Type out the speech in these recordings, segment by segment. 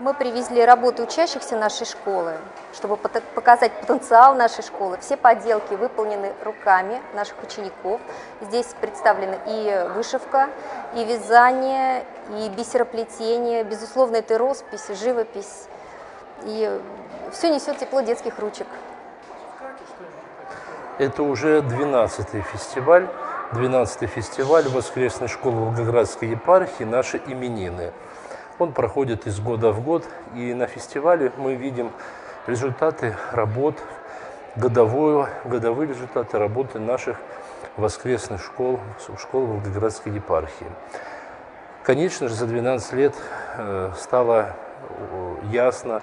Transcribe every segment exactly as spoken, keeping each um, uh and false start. Мы привезли работы учащихся нашей школы, чтобы показать потенциал нашей школы. Все поделки выполнены руками наших учеников. Здесь представлена и вышивка, и вязание, и бисероплетение. Безусловно, это и роспись, и живопись. И все несет тепло детских ручек. Это уже двенадцатый фестиваль. двенадцатый фестиваль воскресной школы Волгоградской епархии «Наши именины». Он проходит из года в год, и на фестивале мы видим результаты работ, годовое, годовые результаты работы наших воскресных школ, школ Волгоградской епархии. Конечно же, за двенадцать лет стало ясно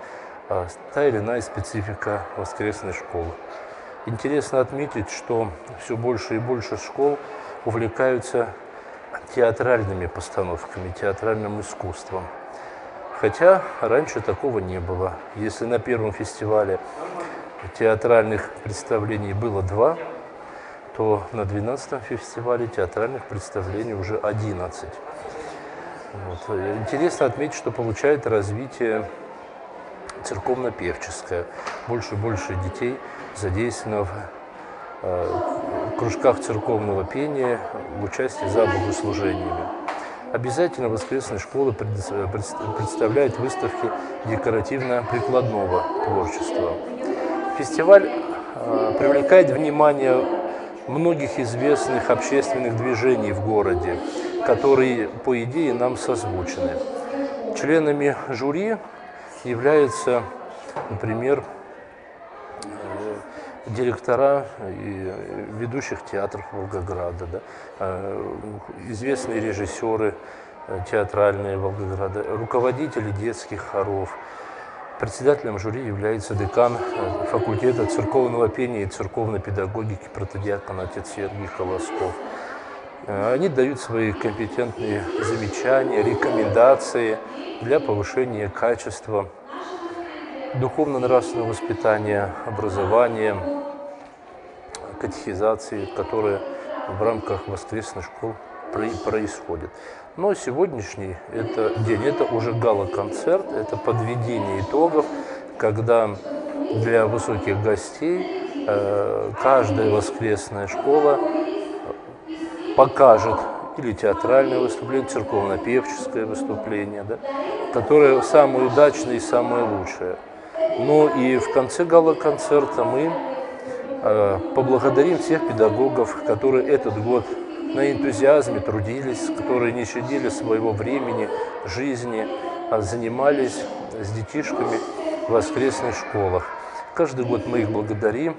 та или иная специфика воскресной школы. Интересно отметить, что все больше и больше школ увлекаются театральными постановками, театральным искусством. Хотя раньше такого не было. Если на первом фестивале театральных представлений было два, то на двенадцатом фестивале театральных представлений уже одиннадцать. Вот. Интересно отметить, что получает развитие церковно-певческое. Больше и больше детей задействовано в в кружках церковного пения, в участии за богослужениями. Обязательно воскресные школы представляют выставки декоративно-прикладного творчества. Фестиваль привлекает внимание многих известных общественных движений в городе, которые, по идее, нам созвучны. Членами жюри являются, например, директора и ведущих театров Волгограда, да, известные режиссеры театральные Волгограда, руководители детских хоров. Председателем жюри является декан факультета церковного пения и церковной педагогики протодиакон отец Сергий Колосков. Они дают свои компетентные замечания, рекомендации для повышения качества духовно-нравственного воспитания, образования, катехизации, которые в рамках воскресных школ происходят. Но сегодняшний это день, это уже гала-концерт, это подведение итогов, когда для высоких гостей каждая воскресная школа покажет или театральное выступление, церковно-певческое выступление, да, которое самое удачное и самое лучшее. Ну и в конце гала-концерта мы э, поблагодарим всех педагогов, которые этот год на энтузиазме трудились, которые не щадили своего времени, жизни, а занимались с детишками в воскресных школах. Каждый год мы их благодарим,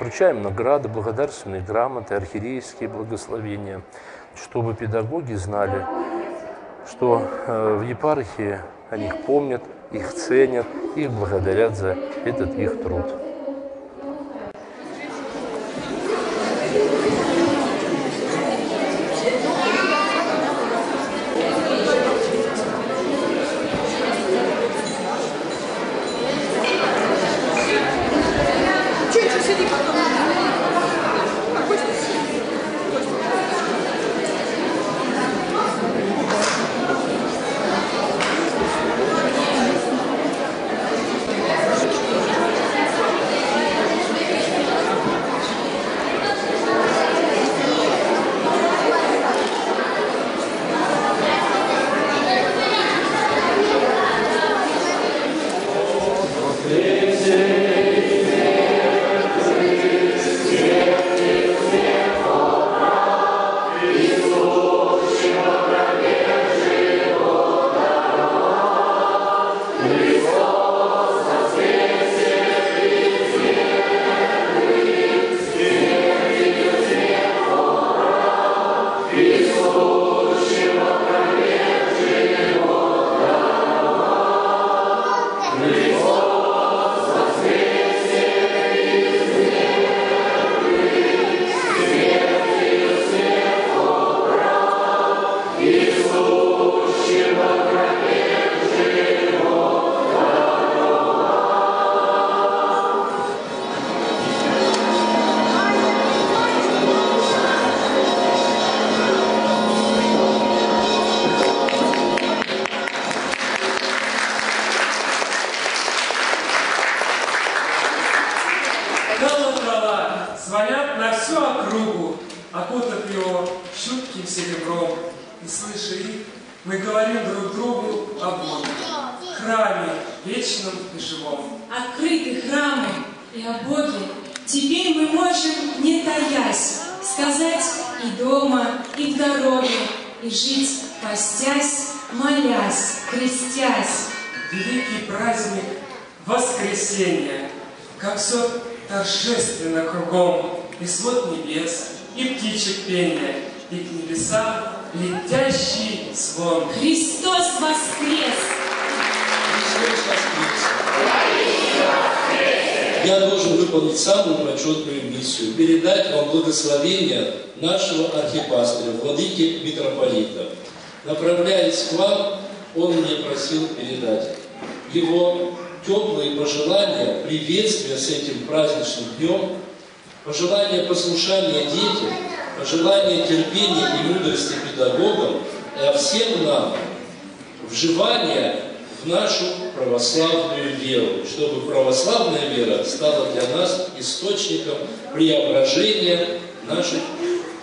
вручаем награды, благодарственные грамоты, архиерейские благословения, чтобы педагоги знали, что э, в епархии о них помнят, их ценят, их благодарят за этот их труд. звонят на всю округу, окутав его шутким серебром. И слыша их, мы говорим друг другу о Боге, храме вечном и живом. Открыты храмы и о Боге теперь мы можем, не таясь, сказать и дома, и в дороге, и жить, постясь, молясь, крестясь. Великий праздник воскресенья, как все торжественно кругом, и свод небес, и птичек пение, и к небесам летящий звон. Христос воскрес! Христос воскрес! Я должен выполнить самую почетную миссию, передать вам благословение нашего архипастыря, владыки митрополита. Направляясь к вам, он мне просил передать его теплые пожелания, приветствия с этим праздничным днем, пожелания послушания детям, пожелания терпения и мудрости педагогам, а всем нам вживания в нашу православную веру, чтобы православная вера стала для нас источником преображения наших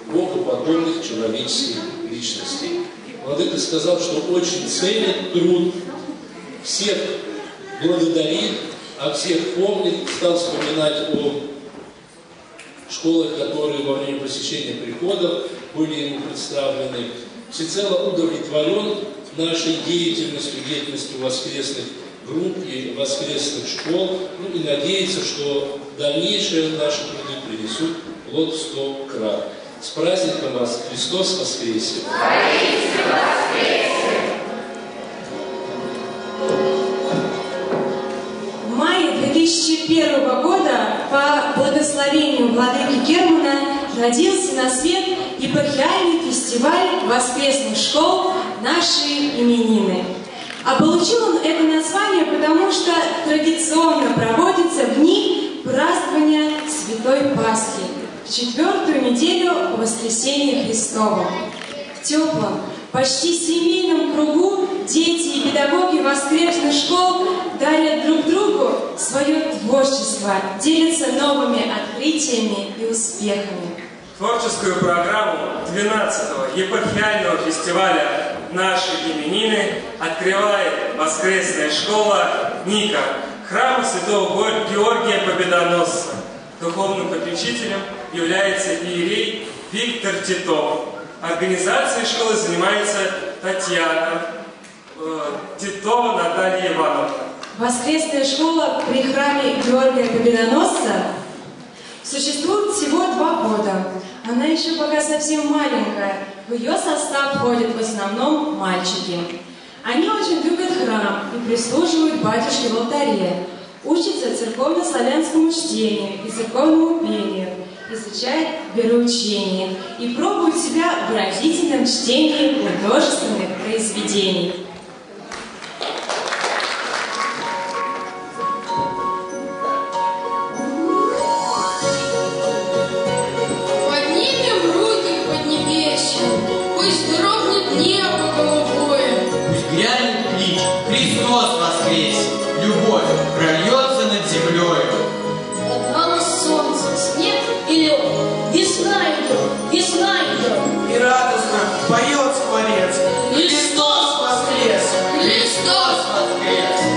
богоподобных человеческих личностей. Владыка сказал, что очень ценит труд, всех благодарит, а всех помнит, стал вспоминать о школах, которые во время посещения приходов были ему представлены, всецело удовлетворен нашей деятельностью, деятельностью воскресных групп и воскресных школ, ну и надеется, что дальнейшие наши труды принесут плод сто крат. С праздником вас! Христос воскресе! Христос воскресе! В мае две тысячи первого года по благословению владыки Германа родился на свет епархиальный фестиваль воскресных школ «Наши именины». А получил он это название, потому что традиционно проводится в дни празднования Святой Пасхи, в четвертую неделю воскресения Христова. В теплом, почти семейном кругу дети и педагоги воскресных школ дарят друг другу свое творчество, делятся новыми открытиями и успехами. Творческую программу двенадцатого епархиального фестиваля «Наши именины» открывает воскресная школа «Ника» храма Святого Георгия Победоносца. Духовным попечителем является иерей Виктор Титов. Организацией школы занимается Татьяна э, Титова Наталья Ивановна. Воскресная школа при храме Георгия Победоносца существует всего два года. Она еще пока совсем маленькая. В ее состав входят в основном мальчики. Они очень любят храм и прислуживают батюшке в алтаре. Учится церковно-славянскому чтению и церковному пению, изучает вероучение и пробует себя в разительном чтении художественных произведений. Поднимем руки к поднебесью, пусть дрогнет небо голубое. Пусть глянет клич «Христос воскресе!» Любовь прольется над землей. Как мало солнца, снег и лед, весна идет, весна идет. И радостно поет скворец. Христос воскрес! Христос воскрес!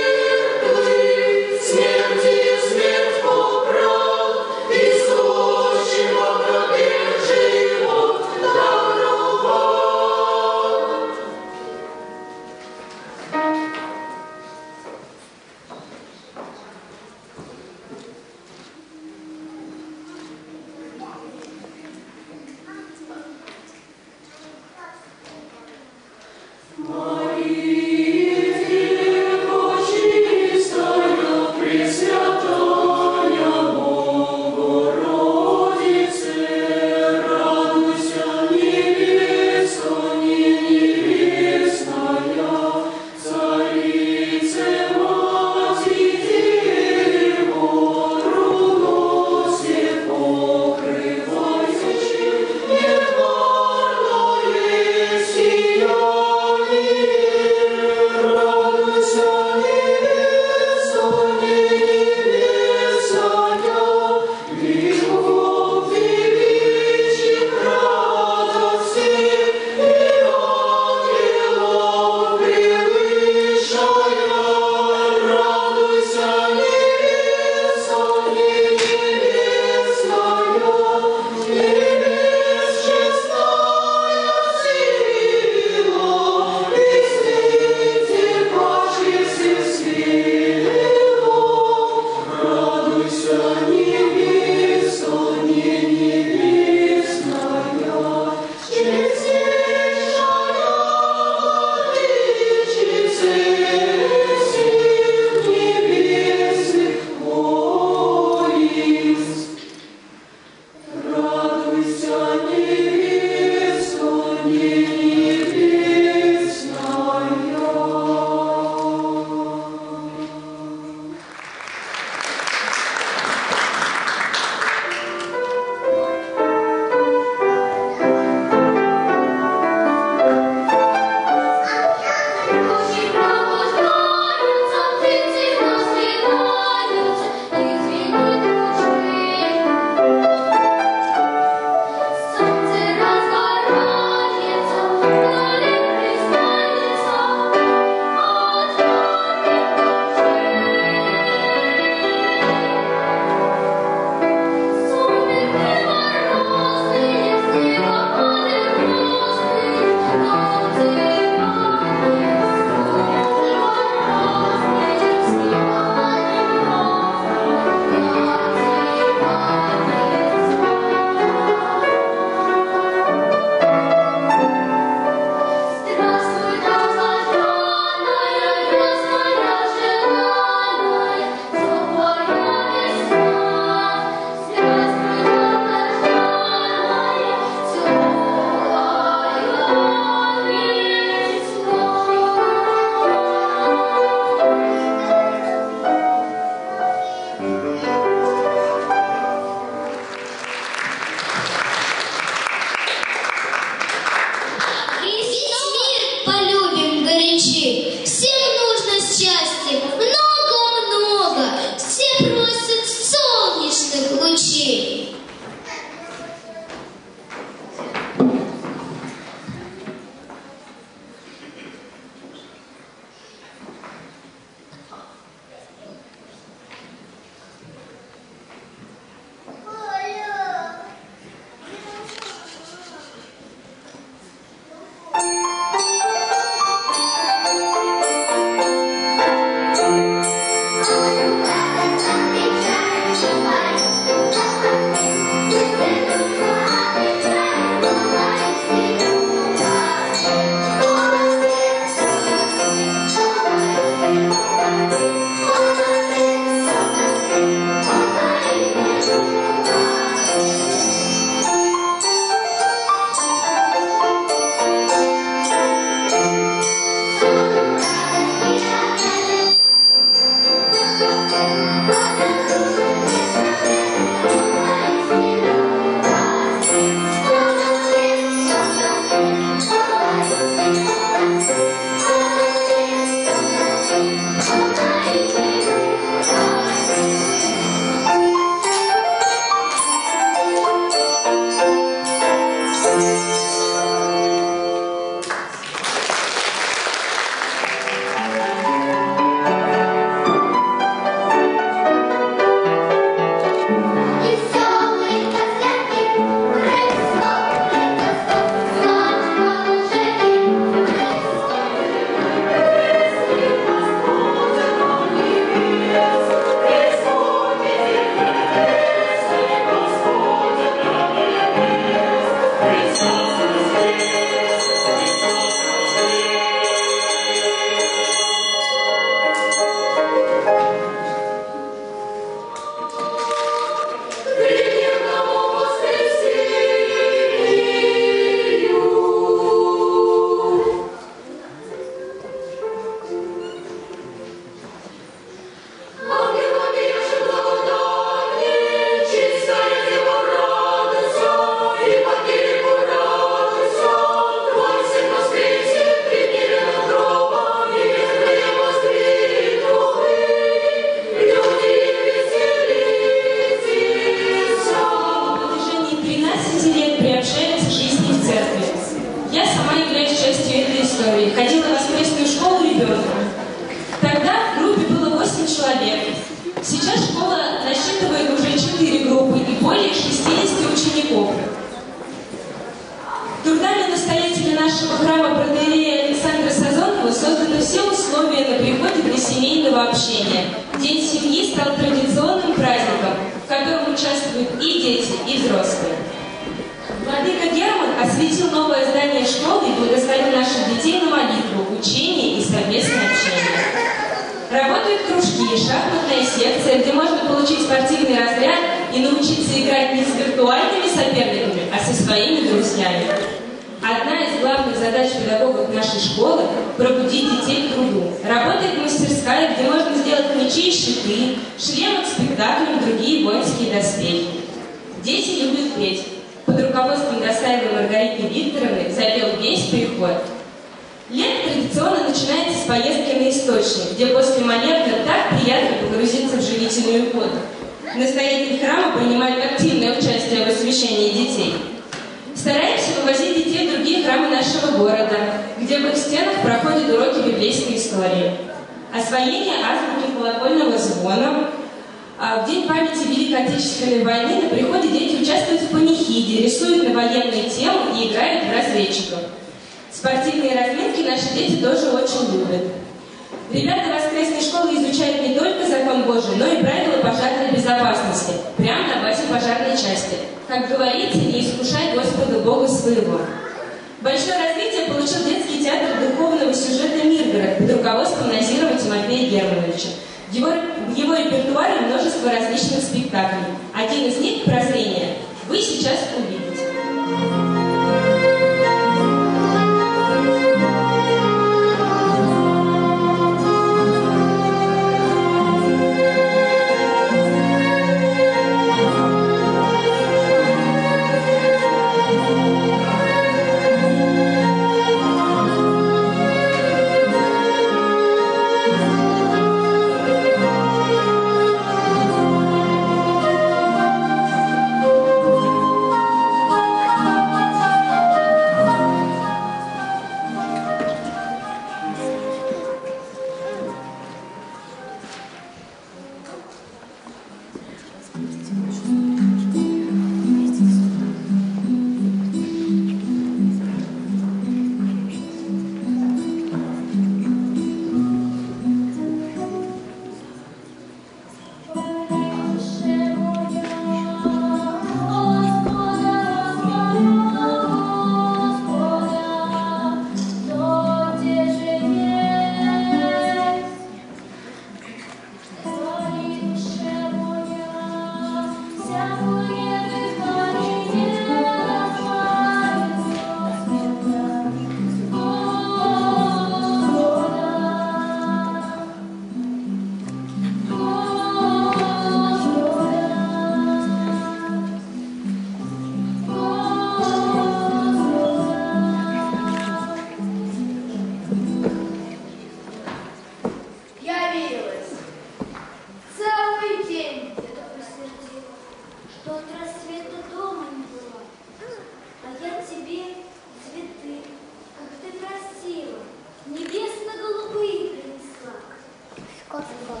Колосков.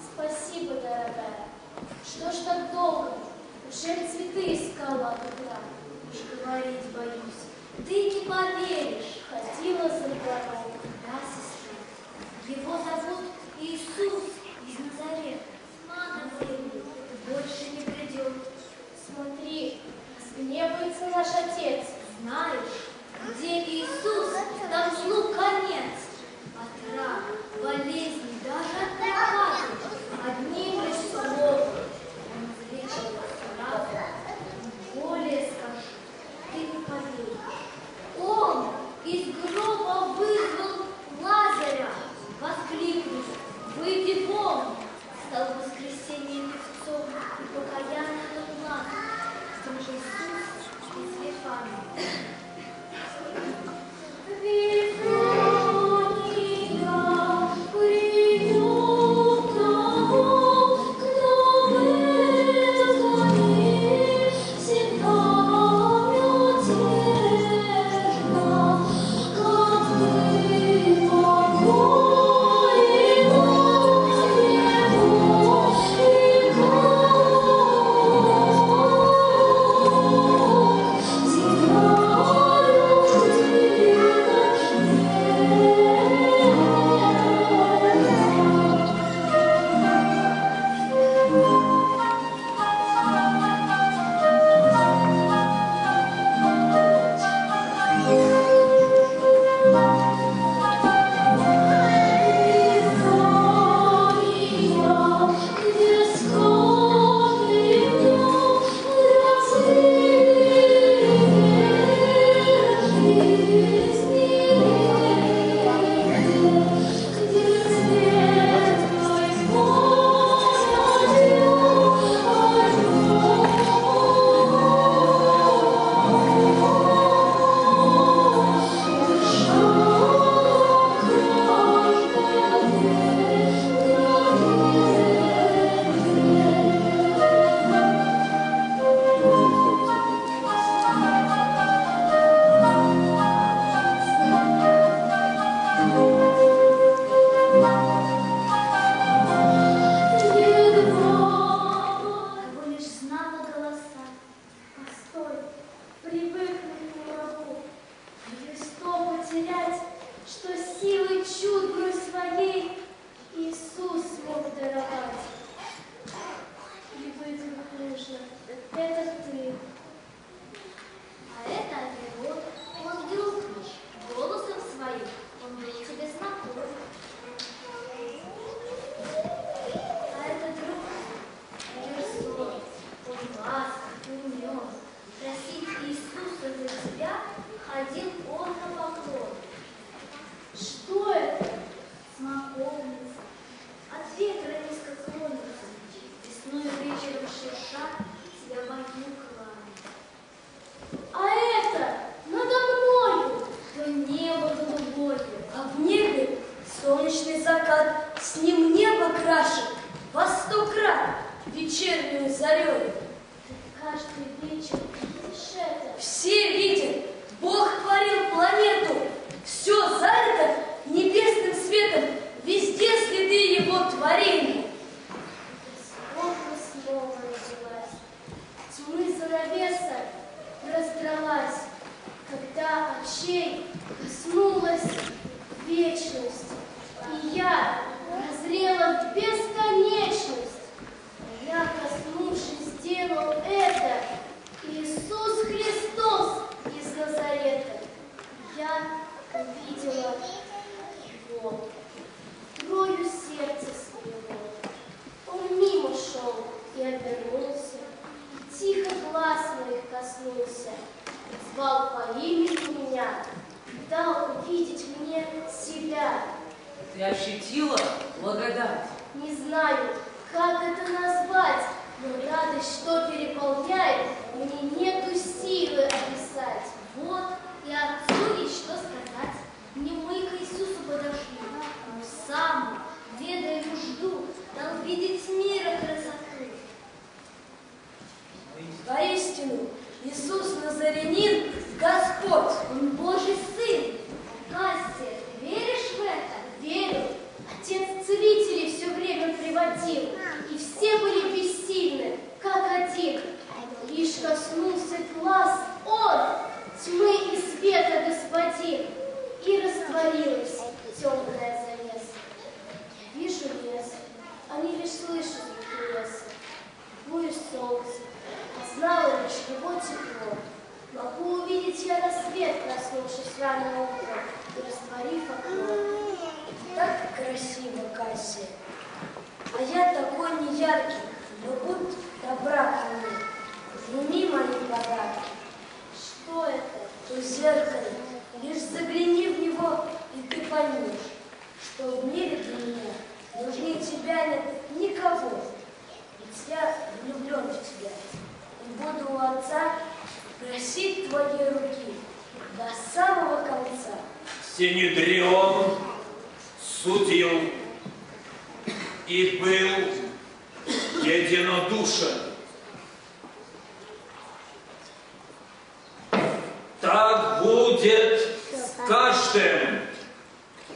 Спасибо, дорогая. Что ж так долго? Уже цветы искала от утра. Уж говорить боюсь. Ты не поверишь, ходила за дорогу. Да, сестра. Его зовут Иисус из Назарета. Мама, ты больше не придет. Смотри, гневается наш отец. Знаешь, где Иисус, там злу конец. От ран, болезней, даже от накаты, одним из слов он излечил вас сразу. Более скажу, ты не поверишь. Он из гроба вызвал Лазаря, воскликнув: выйди вон! Стал воскресенье певцом и покаянным ладом. Сам же Иисус из Вифании. Отец целителей все время приводил, и все были бессильны, как один. Лишь коснулся глаз он, тьмы и света господин, и растворилась темная завеса. Вижу лес, они лишь слышат леса, бурю солнце, а знала лишь его тепло. Могу увидеть я рассвет, проснувшись рано утром и растворив окно. Так красиво, Кассия, а я такой неяркий, но будь добра ко мне, прими мои подарки. Что это? То зеркало, лишь загляни в него, и ты поймешь, что в мире для меня нужнее тебя нет никого, ведь я влюблен в тебя, и буду у отца просить твоей руки до самого конца. Синедрион судил и был единодушен. Так будет с каждым,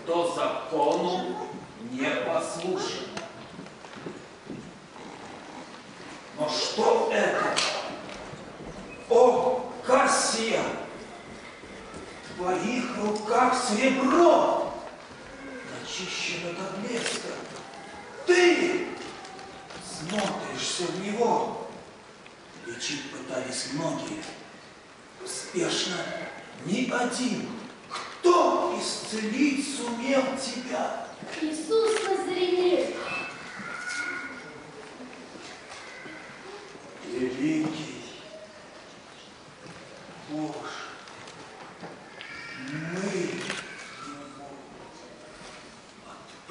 кто закону не послушен. Но что это? О, Кассия, в твоих руках серебро, начищено до блеска. Ты смотришься в него. Лечить пытались многие. Успешно ни один. Кто исцелить сумел тебя? Иисус Назаренец. Великий Боже, мы его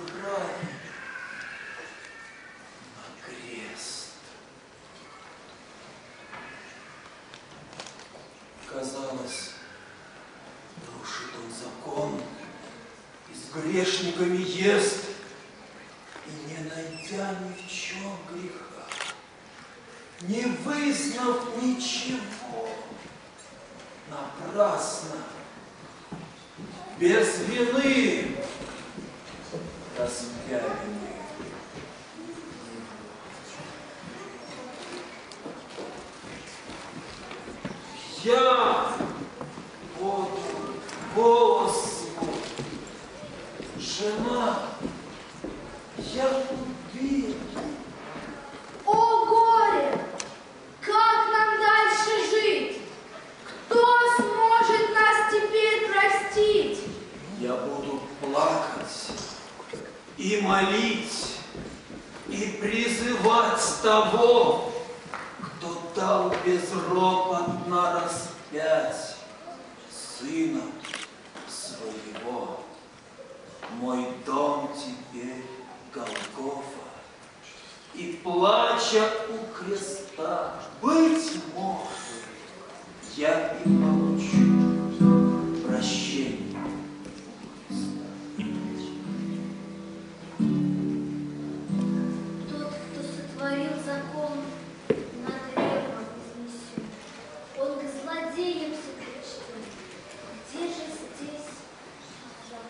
отправили на крест. Казалось, нарушит он закон, и с грешниками ест, и не найдя ни в чем греха, не вызнав ничего. Напрасно, без вины распяли. Я буду голос свой, жена, я убил. О горе! Как нам дальше жить? Кто сможет нас теперь простить? Я буду плакать и молить, и призывать того, кто дал безропотно распять сына своего. Мой дом теперь Голгофа, и плача у креста, быть может, я и получу прощение. Тот, кто сотворил закон, на древо вознесен. Он к злодеям сопричтен. Где же здесь закон?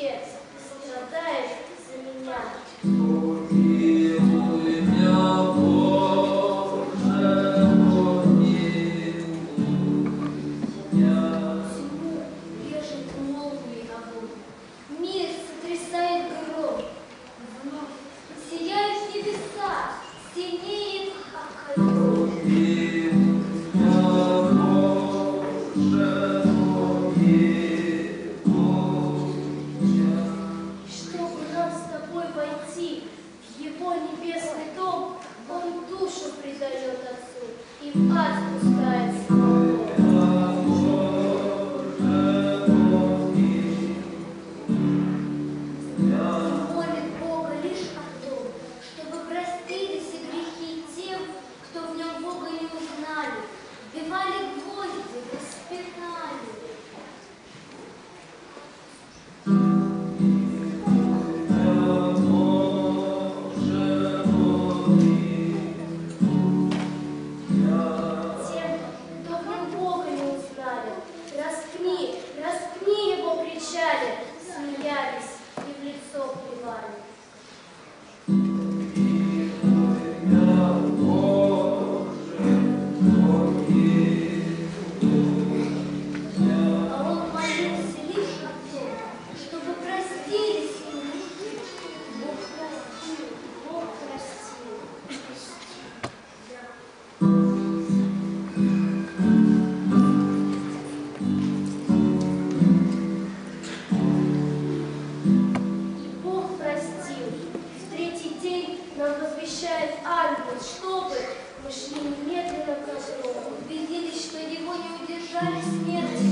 Yeah. пошли немедленно к костру, убедились, что его не удержали смерти.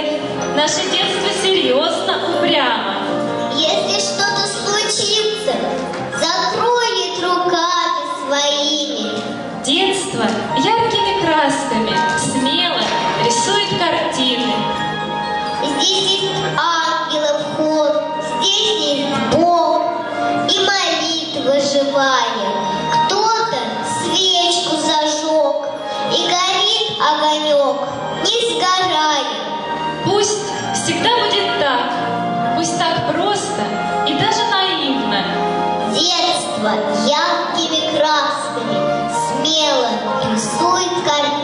лет. Наше детство серьезно упрямо. Если что-то случится, закроет руками своими. Детство яркими красками смело рисует картины. Здесь есть ангелов хор, здесь есть Бог и молитва живая. Кто-то свечку зажег и горит огонек, не сгорая. Пусть всегда будет так, пусть так просто и даже наивно. Детство яркими красками смело рисует картины.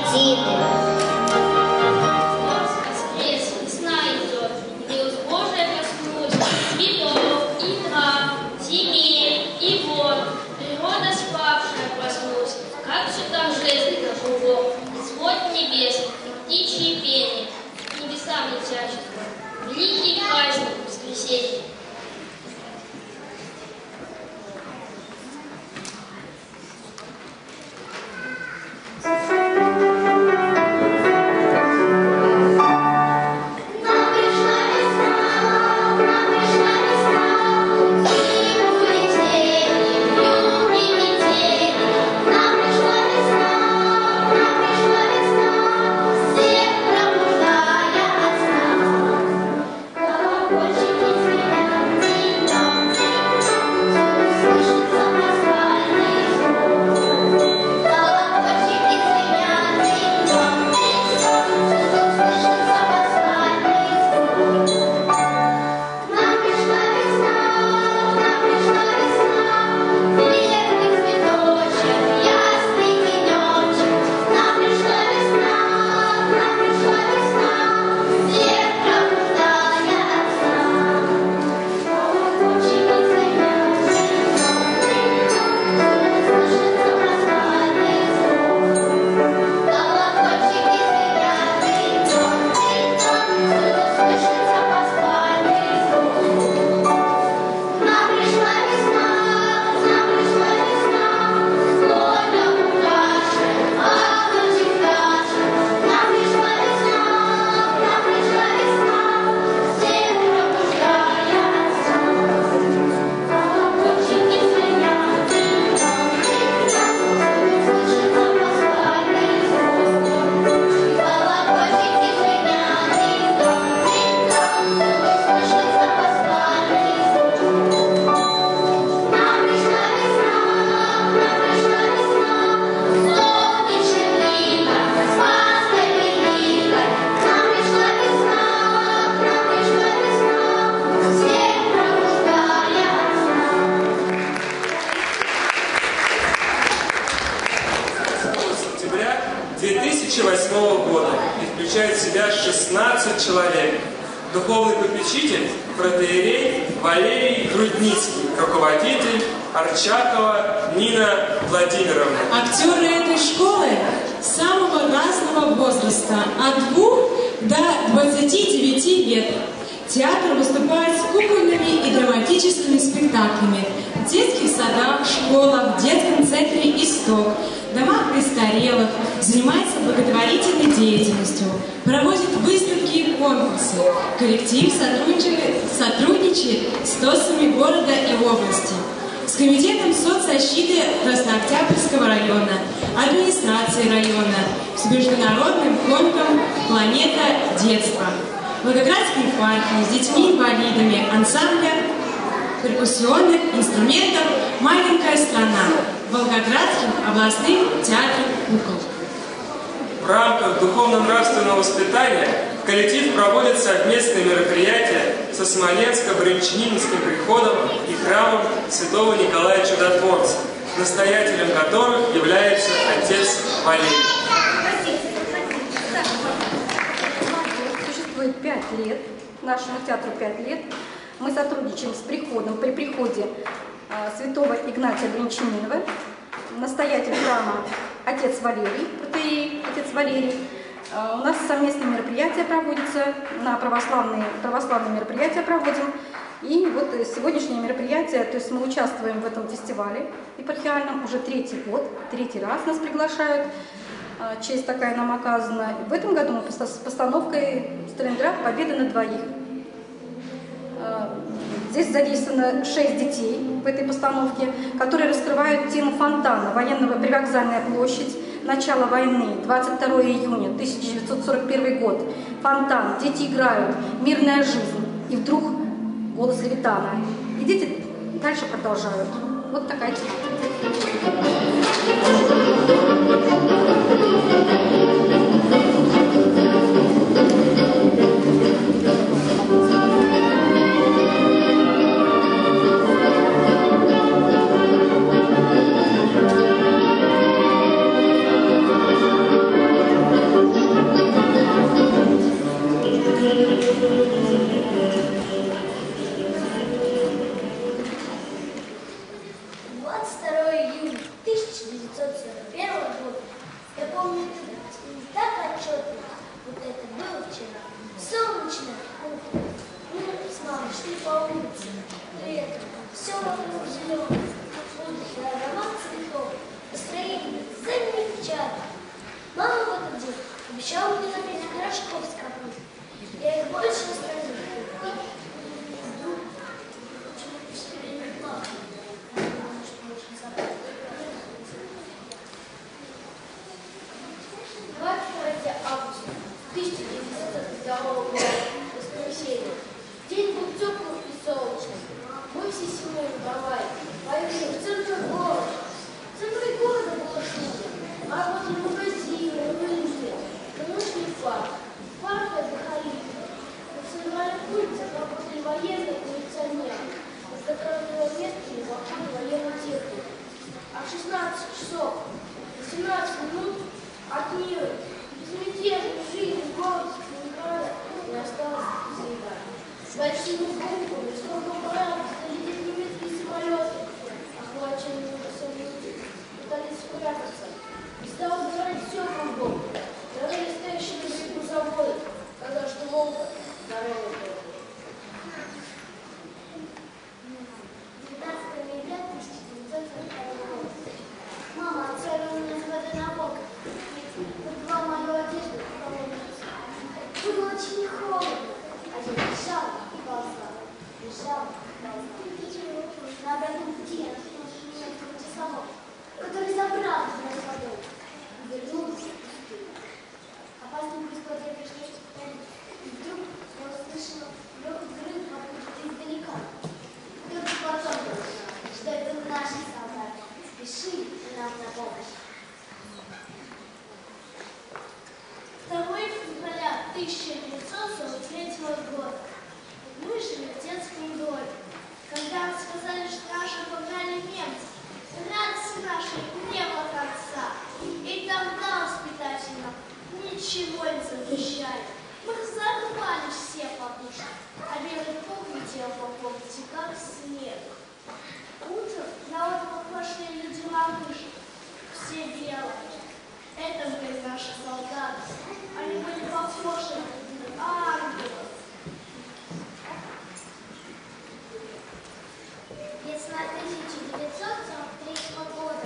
Великий праздник воскресенье. Святого Игнатия Гринчанинова, настоятель храма отец Валерий, протоиерей отец Валерий. У нас совместные мероприятия проводятся, на православные, православные мероприятия проводим. И вот сегодняшнее мероприятие, то есть мы участвуем в этом фестивале епархиальном уже третий год, третий раз нас приглашают. Честь такая нам оказана. В этом году мы с постановкой «Сталинград. Победа на двоих». Здесь задействовано шесть детей в этой постановке, которые раскрывают тему фонтана военного привокзальная площадь, начало войны, двадцать второе июня тысяча девятьсот сорок первый год. Фонтан, дети играют, мирная жизнь. И вдруг голос Левитана. И дети дальше продолжают. Вот такая тысяча девятьсот сорок третьего года.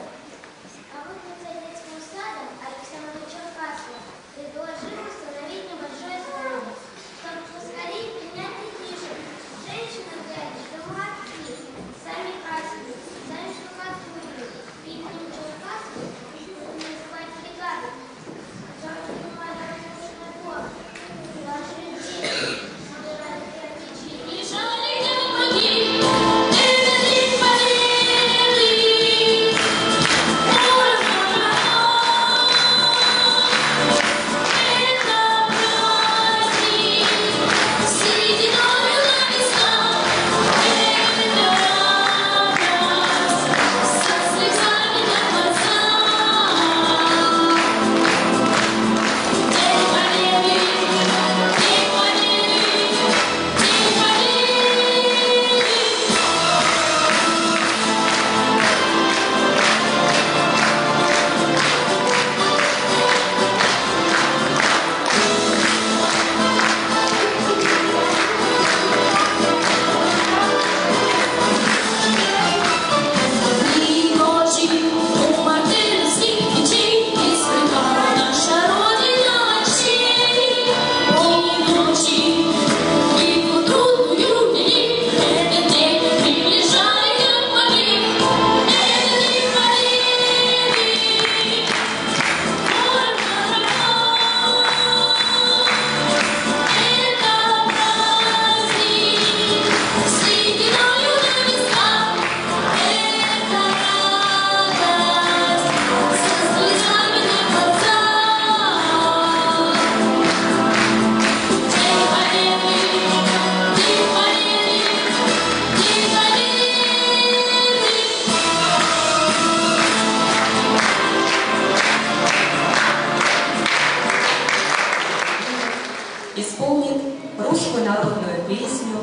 исполнит русскую народную песню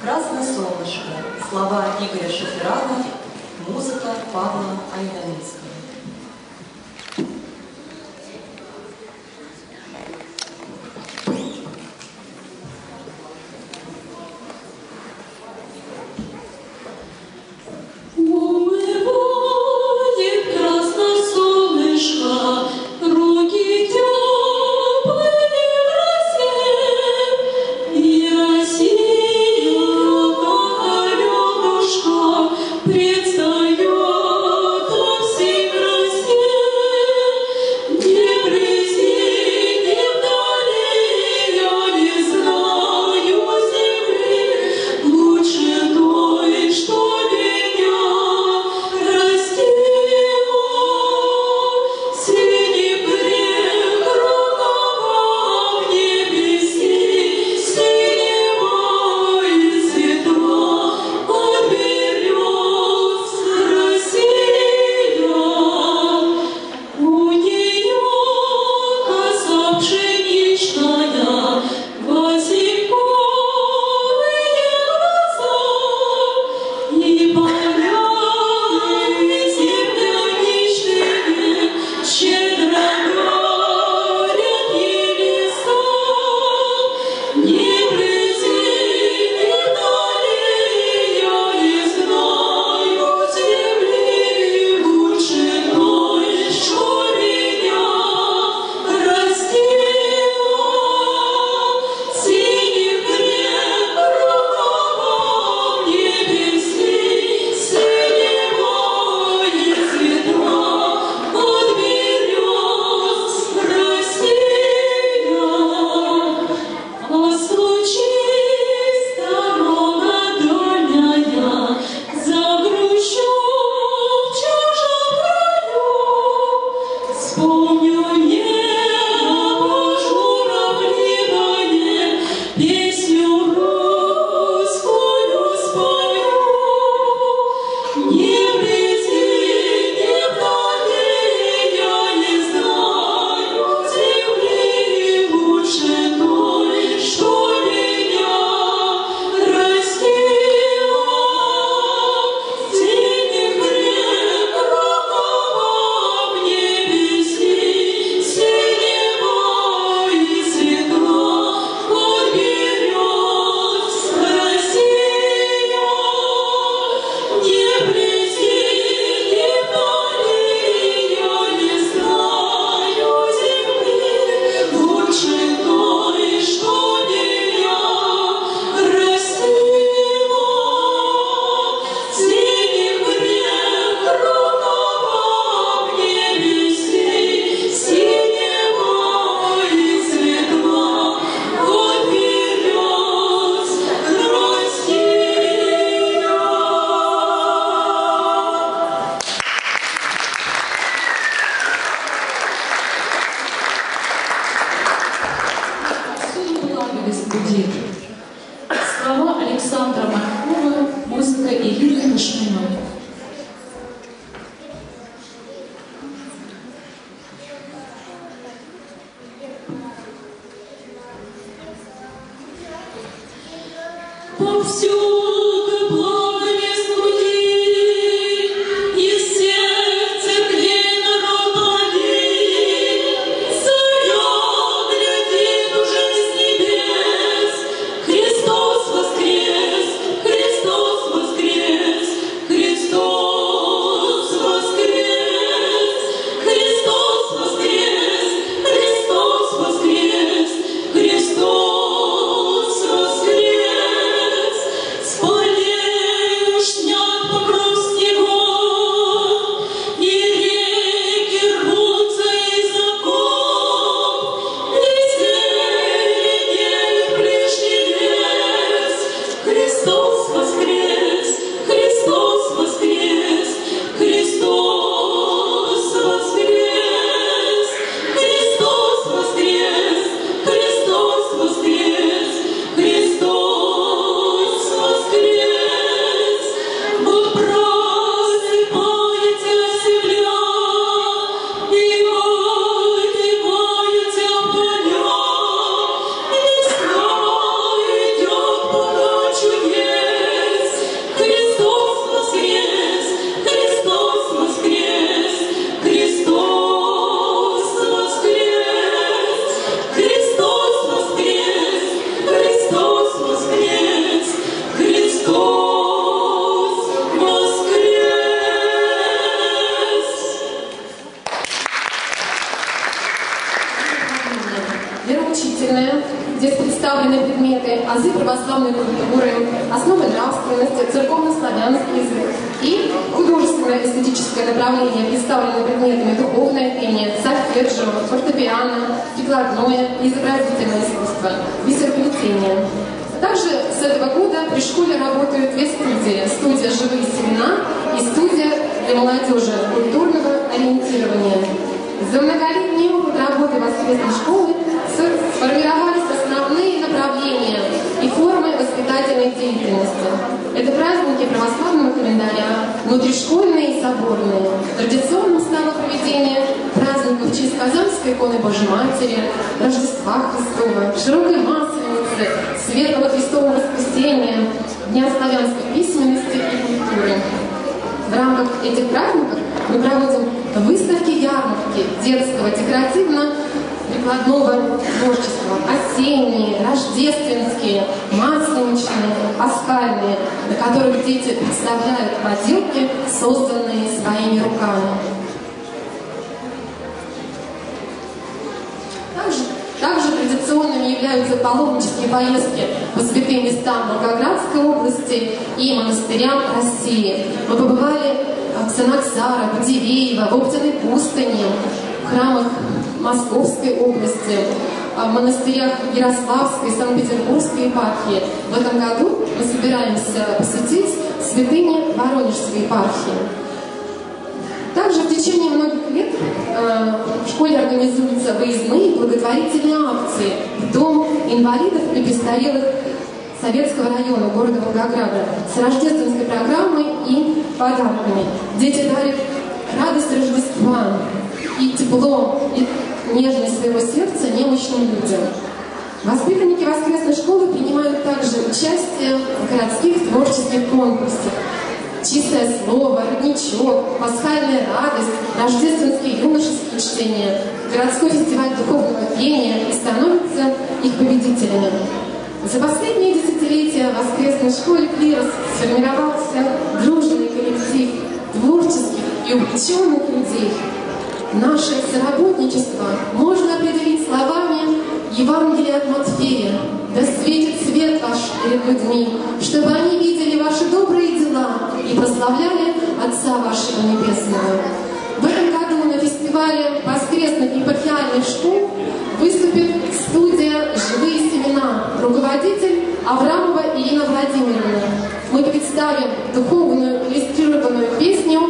«Красное солнышко», слова Игоря Шеферана, музыка Павла Айданицкого. учительная, где представлены предметы азы православной культуры, основы нравственности, церковно-славянский язык и художественное эстетическое направление, представлены предметами духовное пение, сольфеджио, фортепиано, прикладное и изобразительное искусство, бисероплетение. Также с этого года при школе работают две студии. Студия «Живые семена» и студия для молодежи культурного ориентирования. За многолетний опыт работы воскресной школы сформировались основные направления и формы воспитательной деятельности. Это праздники православного календаря, внутришкольные и соборные. Традиционным стало проведение праздников в честь Казанской иконы Божьей Матери, Рождества Христова, Широкой Масленицы, Светлого Христового Воскресения, Дня славянской письменности и культуры. В рамках этих праздников мы проводим выставки-ярмарки детского декоративно-прикладного творчества, осенние, рождественские, масленичные, пасхальные, на которых дети представляют поделки, созданные своими руками. Также, также традиционными являются паломнические поездки по святым местам Волгоградской области и монастырям России. Мы побывали в Санаксара, Подивеево, в Оптиной пустыне, в храмах Московской области, в монастырях Ярославской, Санкт-Петербургской епархии. В этом году мы собираемся посетить святыни Воронежской епархии. Также в течение многих лет в школе организуются выездные благотворительные акции в Дом инвалидов и престарелых Советского района города Волгограда с рождественской программой и подарками. Дети дарят радость Рождества и тепло, и нежность своего сердца немощным людям. Воспитанники воскресной школы принимают также участие в городских творческих конкурсах. «Чистое слово», «Родничок», «Пасхальная радость», «Рождественские юношеские чтения», «Городской фестиваль духовного пения» и становятся их победителями. За последние десятилетия в воскресной школе «Клирос» сформировался дружный коллектив творческих и увлеченных людей. Наше соработничество можно определить словами Евангелия от Матфея: «Да светит свет ваш перед людьми, чтобы они видели ваши добрые дела и прославляли Отца вашего Небесного». В этом году на фестивале воскресных епархиальных школ выступит студия «Живые семена», руководитель Аврамова Ирина Владимировна. Мы представим духовную иллюстрированную песню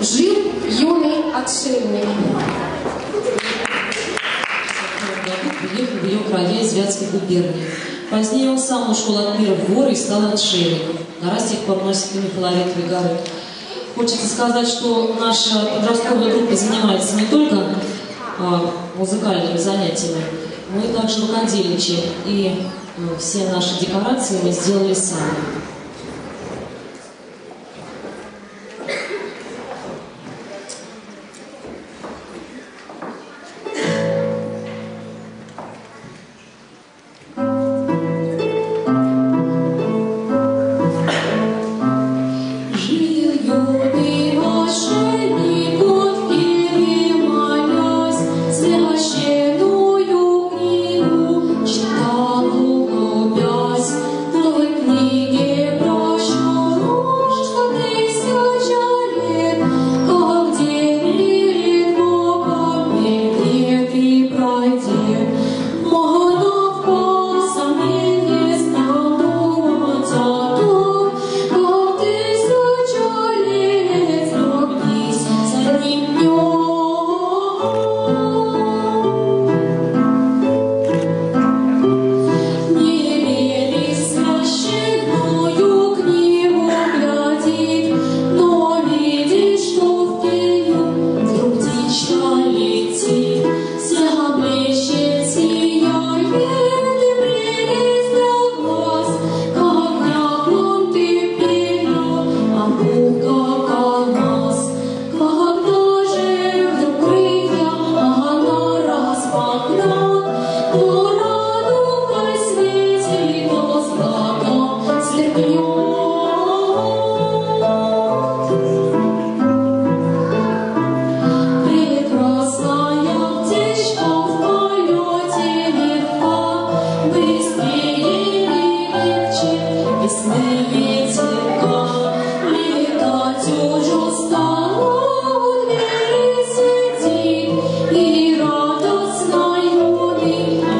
«Жил юный отшельник». Приехал в ее края из Вятской губернии. Позднее он сам ушел от мира в горы и стал отшельником. На расте их помносит имя Филарет-гора горы. Хочется сказать, что наша подростковая группа занимается не только а, музыкальными занятиями, но и также рукодельничаем. И ну, все наши декорации мы сделали сами. Thank you.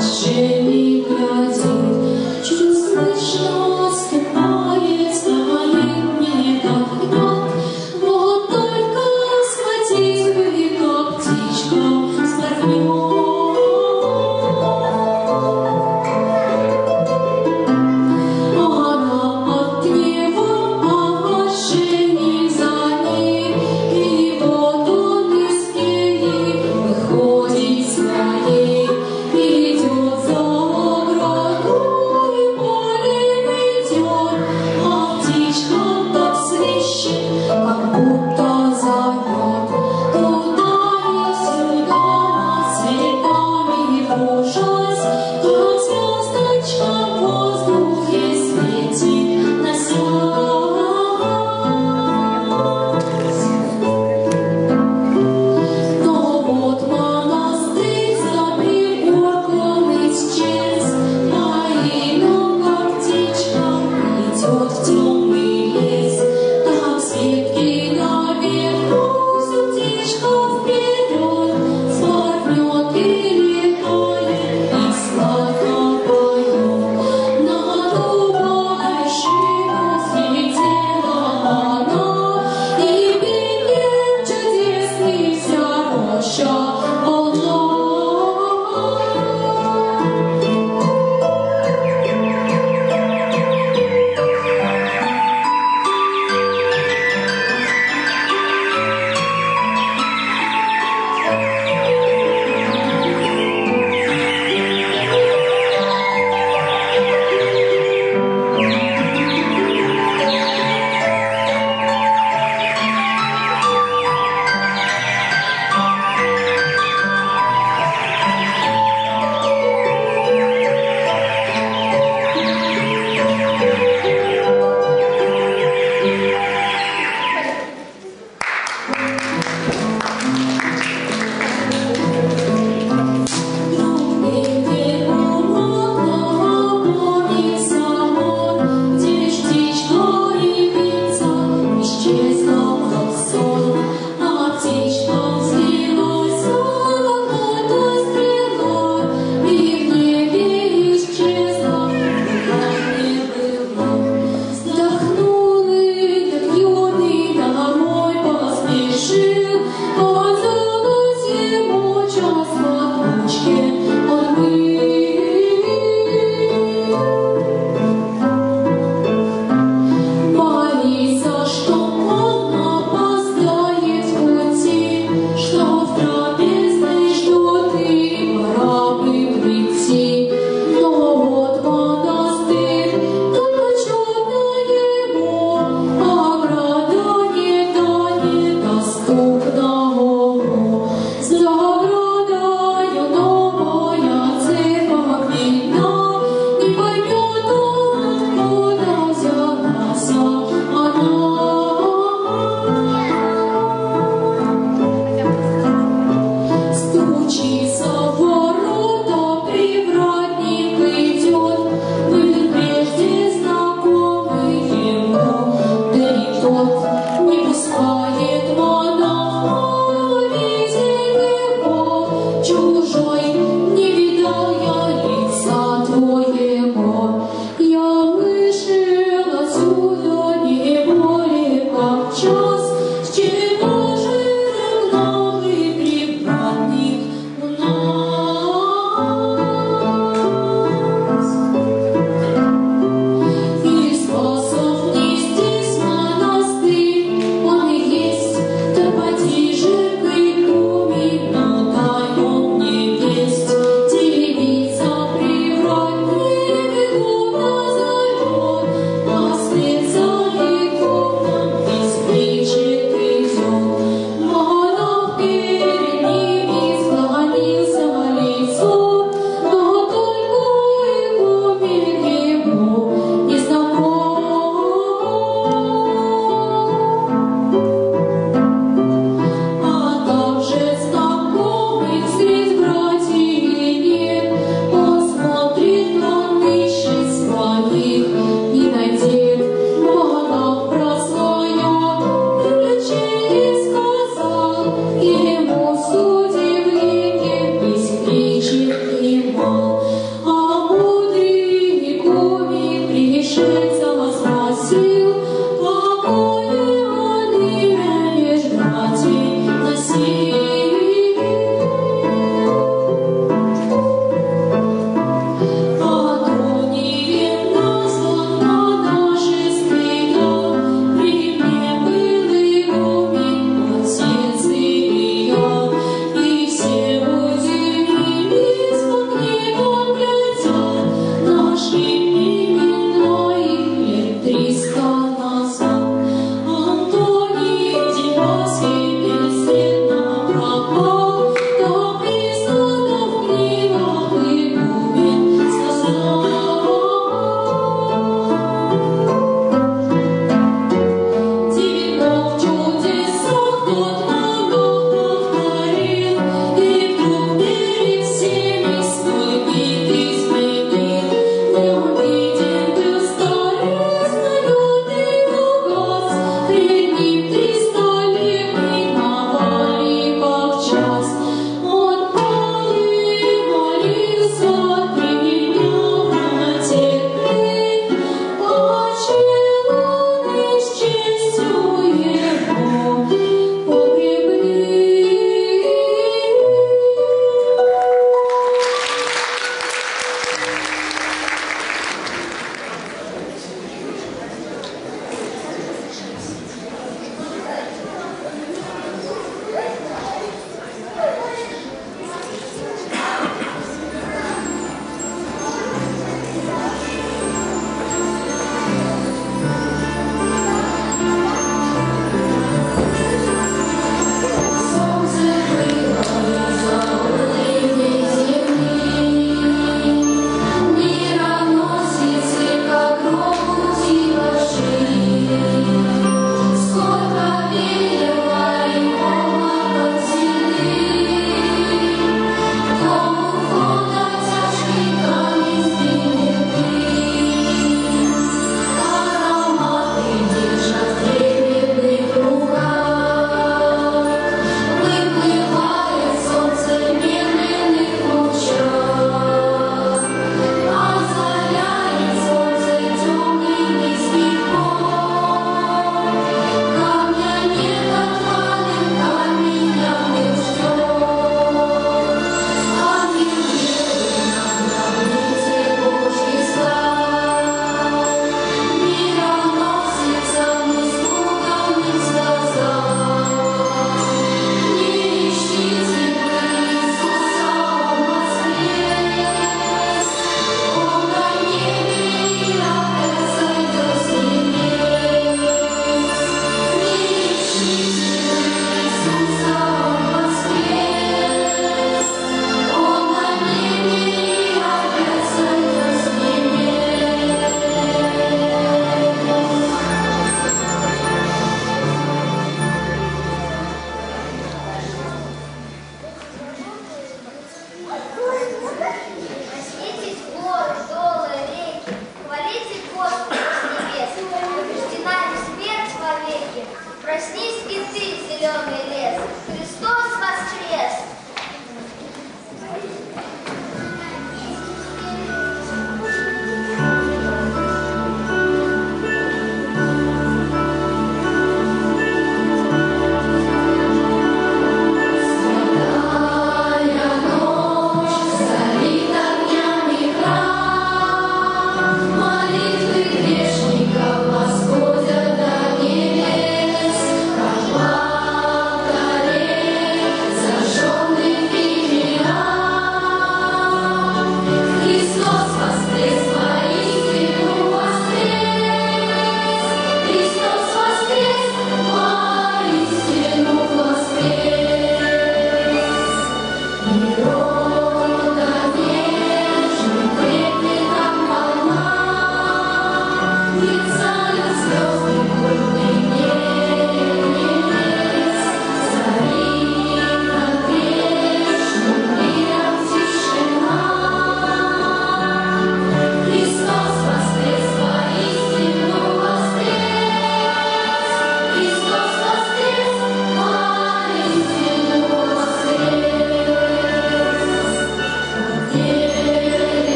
Идет за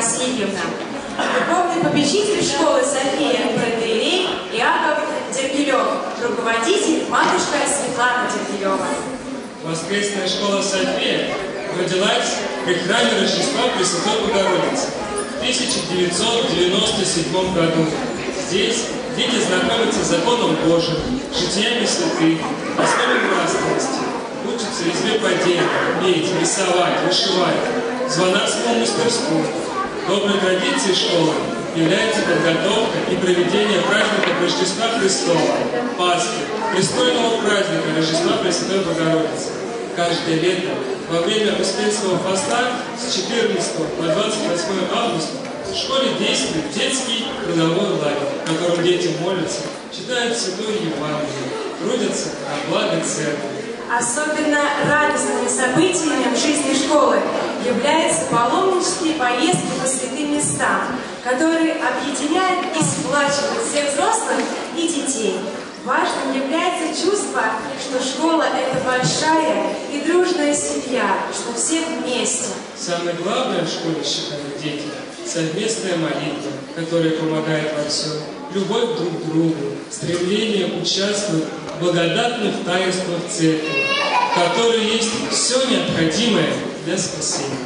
Васильевна, духовный попечитель школы София Протоиерей Иаков Дергилев, руководитель матушка Светлана Дергилева. Воскресная школа София родилась к храме Рождества Пресвятой Богородицы в тысяча девятьсот девяносто седьмом году. Здесь дети знакомятся с законом Божьим, житиями святых, основой нравственности, учатся резьбе по дереву, петь, рисовать, вышивать, звонарскому мастерству. Доброй традицией школы является подготовка и проведение праздника Рождества Христова, Пасхи, престольного праздника Рождества Пресвятой Богородицы. Каждое лето во время Успенского поста с четырнадцатого по двадцать восьмое августа в школе действует детский трудовой лагерь, в котором дети молятся, читают Святую Евангелие, трудятся о благе церкви. Особенно радостными событиями в жизни школы являются паломнические поездки по святым местам, которые объединяют и сплачивают всех взрослых и детей. Важным является чувство, что школа – это большая и дружная семья, что все вместе. Самое главное в школе, считают дети, совместная молитва, которая помогает во всем, любовь друг к другу, стремление участвовать в благодатных таинствах церкви, в которой есть все необходимое для спасения.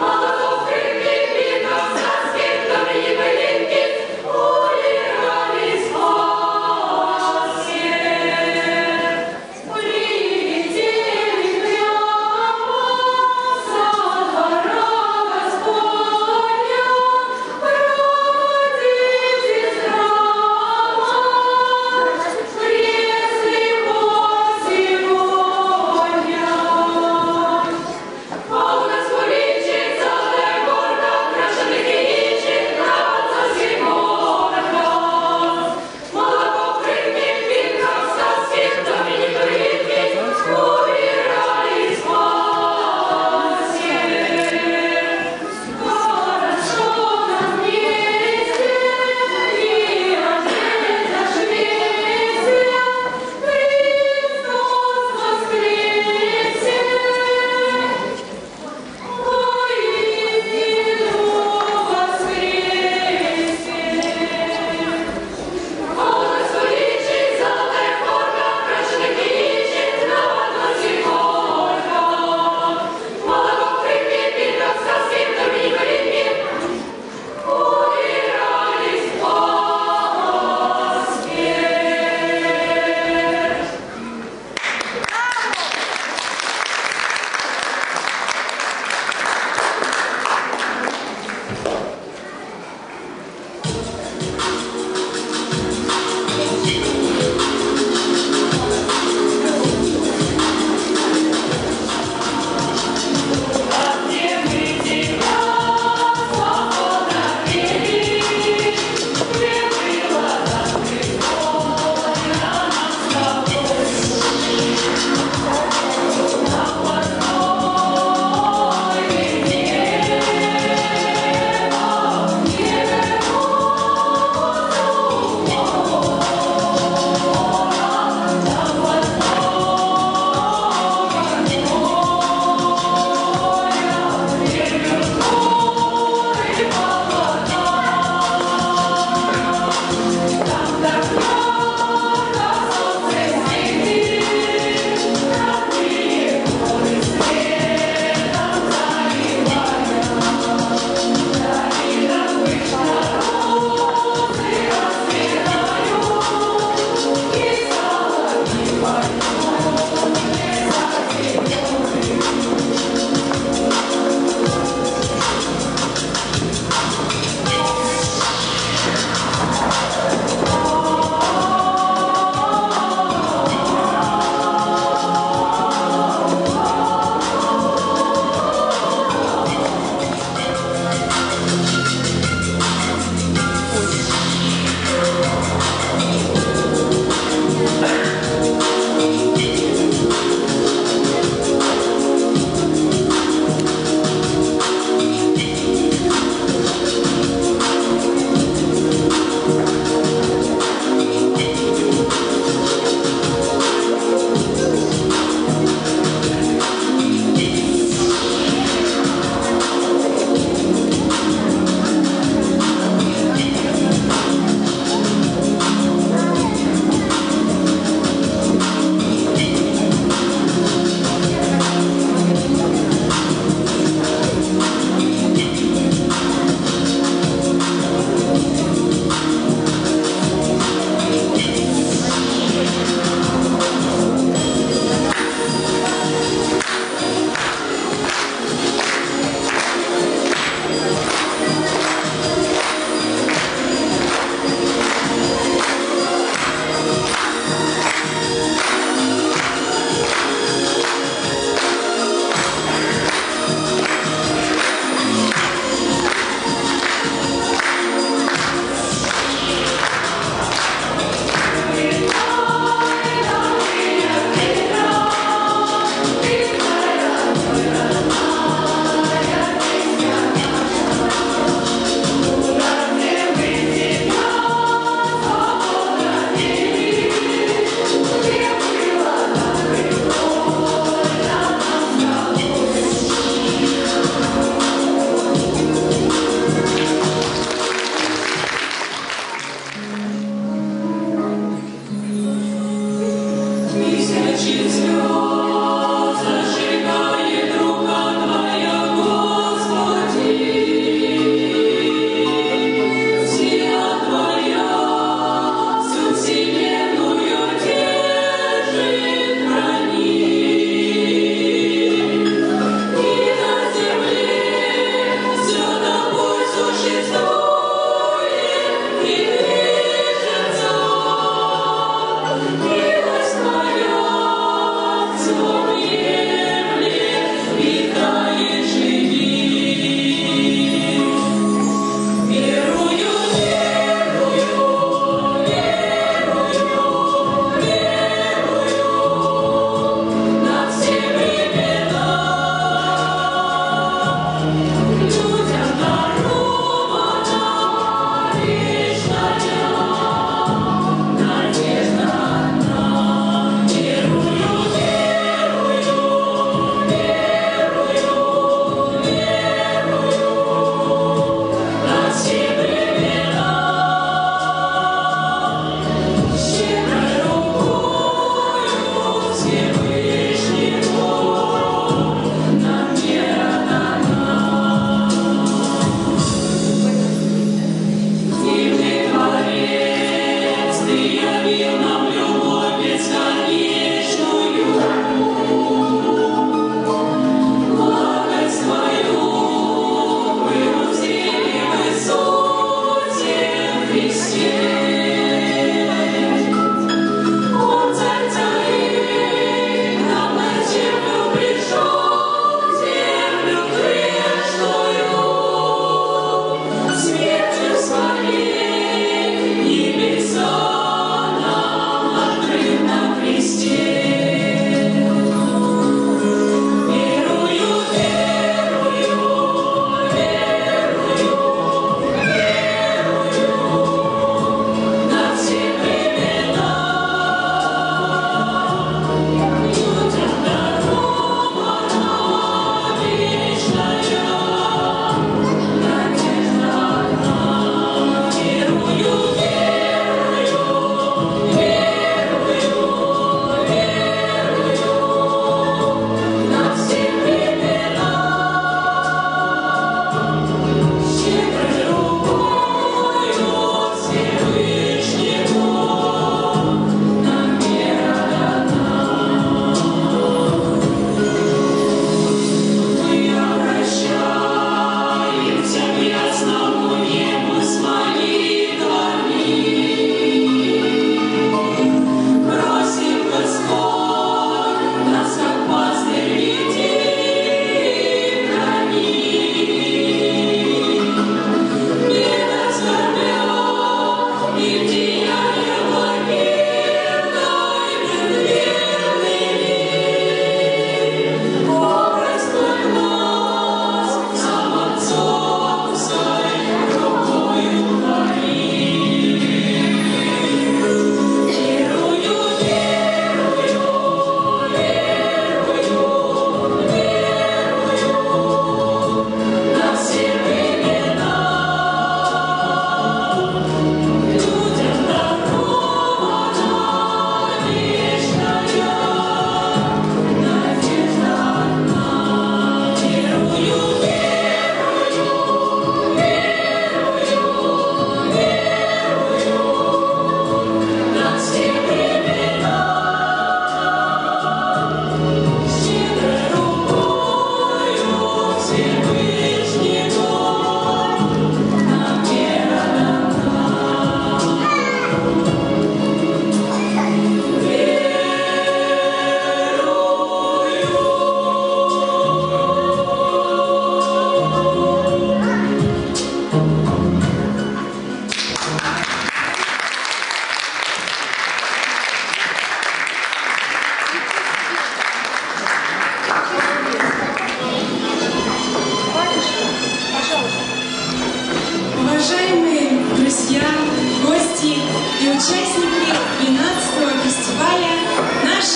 Mother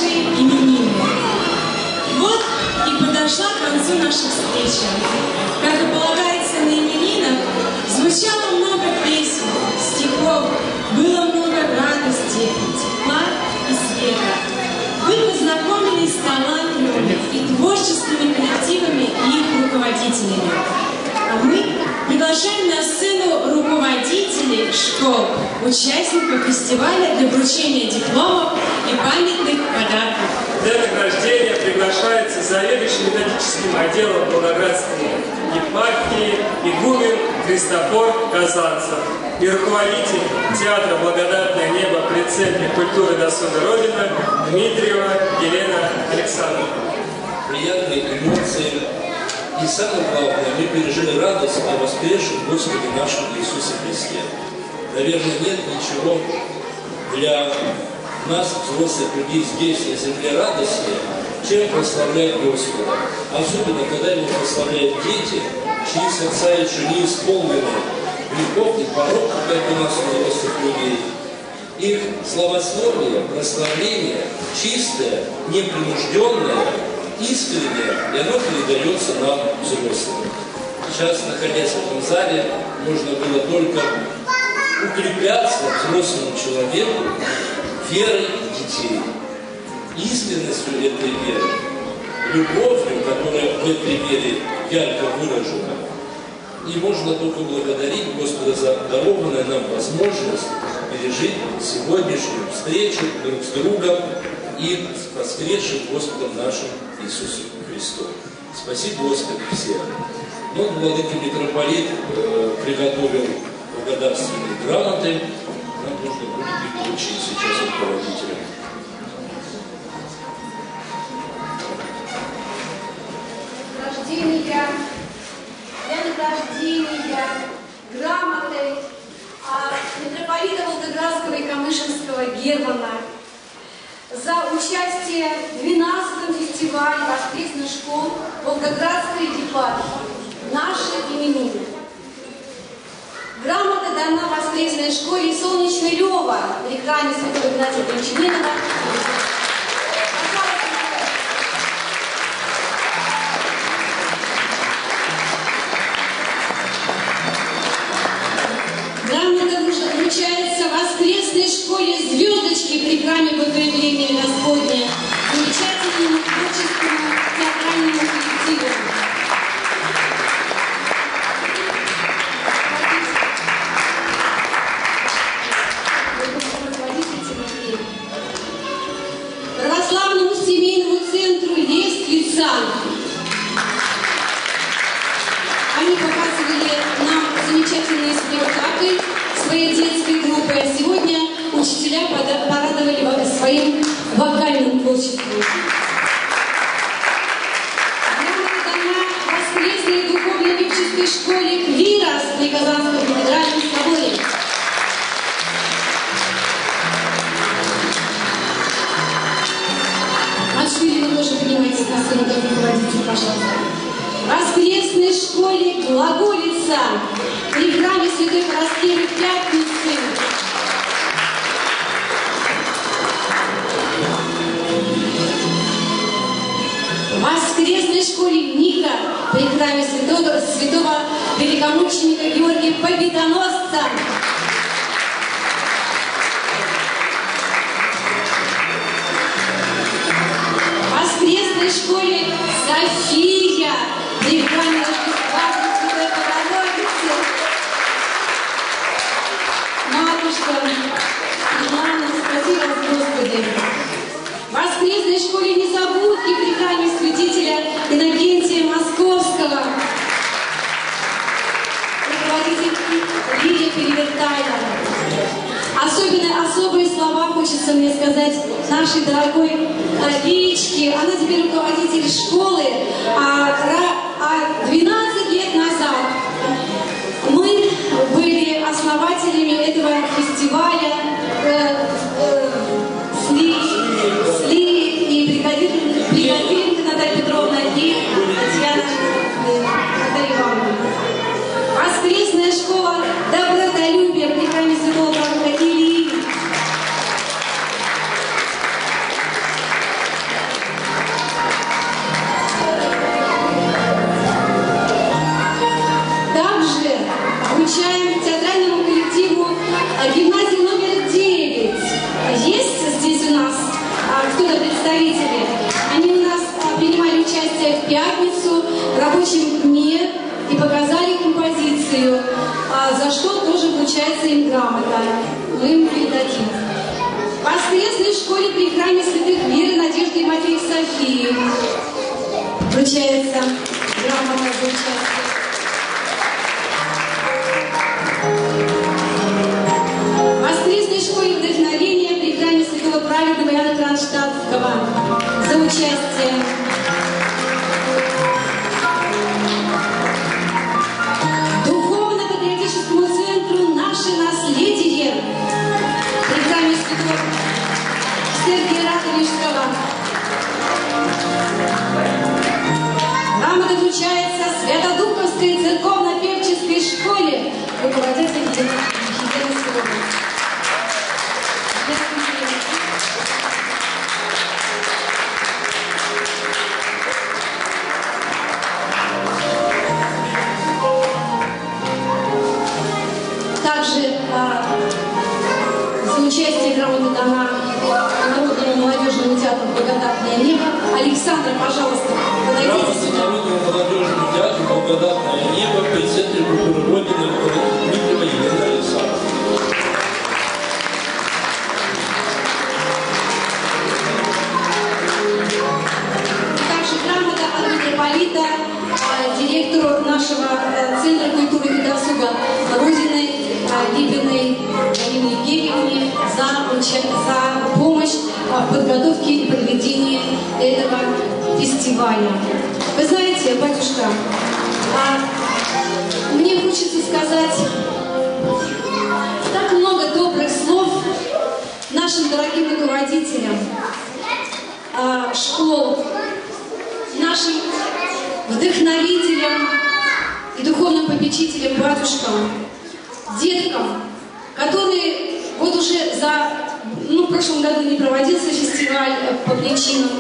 наши именины. Вот и подошла к концу наша встреча. Как и полагается на именинах, звучало много песен, стихов, было много радости, тепла и света. Вы познакомились с талантами и творческими коллективами и их руководителями. А мы приглашаем на сцену руководителей школ, участников фестиваля для вручения дипломов и памятных подарков. Для награждения приглашается заведующий методическим отделом Волгоградской епархии игумен Христофор Казанцев и руководитель театра «Благодатное небо» при Центре культуры досуга Родина Дмитриева Елена Александровна. Приятные эмоции. И самое главное, мы пережили радость о воскресшем Господе нашем Иисусе Христе. Наверное, нет ничего для нас, взрослых людей здесь, на земле, радости, чем прославлять Господа. Особенно, когда его прославляют дети, чьи сердца еще не исполнены грехов и пороков, как у нас у взрослых людей. Их словословие, прославление чистое, непринужденное, искренне, и оно передается нам, взрослым. Сейчас, находясь в этом зале, нужно было только укрепляться взрослому человеку верой детей, искренностью этой веры, любовью, которая в этой вере ярко выражена. И можно только благодарить Господа за дарованную нам возможность пережить сегодняшнюю встречу друг с другом и с воскресшим Господом нашим Иисусом Христом. Спаси Господь всех. Но владыка митрополит э, приготовил благодарственные грамоты. Нам нужно будет их получить сейчас от руководителя. Рождения, для награждения грамоты от митрополита Волгоградского и Камышинского Германа за участие в двенадцатом фестивале воскресных школ Волгоградской епархии «Наши именины». Грамота дана воскресной школе Солнечной Лёва при храме Святого Игнатия Гринчанинова. Грамота вручается воскресной школе «Звездочки» при храме Покровения Господня, замечательному творческому театральному коллективу. Православному семейному центру «Лествица». Они показывали нам замечательные спектакли своей детской группы, а сегодня учителя порадовали своим вокальным творчеством. Грамота воскресной духовно-певческой школе «Клирос» при Казанском кафедральном соборе. Воскресной школе «Глаголица» при храме Святой Параскевы Пятницы. Воскресной школе «Ника» при храме святого, святого великомученика Георгия Победоносца. Воскресной школе «София» при храме Рождества Святой Богородицы. Матушка, Ивана, спаси вас, Господи. Воскресной школе «Незабудки» при храме святителя Иннокентия Московского. Руководитель Лидия Перевертайна. Особенно особые слова хочется мне сказать нашей дорогой Лидичке. Она теперь руководитель школы. А двенадцать лет назад мы были основателями этого фестиваля, сли, сли и бригадир, бригадирка Наталья Петровна и Татьяна Наталья Ивановна. Воскресная школа добротолюбия при храме Святого Пророка Илии. рабочим КНИ и показали композицию, за что тоже получается им грамота. Мы им передадим. Воскресли в школе при храме святых Веры, Надежды и Матери Софии. Вручается грамота за участие. Воскресной школе вдохновения при храме святого праведного Иоанна Кронштадтского за участие. Духовно-патриотическому центру «Наше наследие» при храме святого Сергия Раковичского. Грамота вручается Святодуховской церковно-певческой школе, руководитель Духовской области. Также а, за участие грамоты дана Народному молодежному театру «Благодатное небо». Александра, пожалуйста, подойдите сюда. Народному молодежному театру «Благодатное небо» при Центре культуры Родины Дмитрия Балашова Александровна. Директору нашего Центра культуры и досуга Родины Гибиной Евгеньевне Евгеньевне за, за помощь в подготовке и проведении этого фестиваля. Вы знаете, батюшка, мне хочется сказать так много добрых слов нашим дорогим руководителям школ, нашим вдохновителям и духовным попечителям, батюшкам, деткам, которые вот уже за... Ну, в прошлом году не проводился фестиваль по причинам,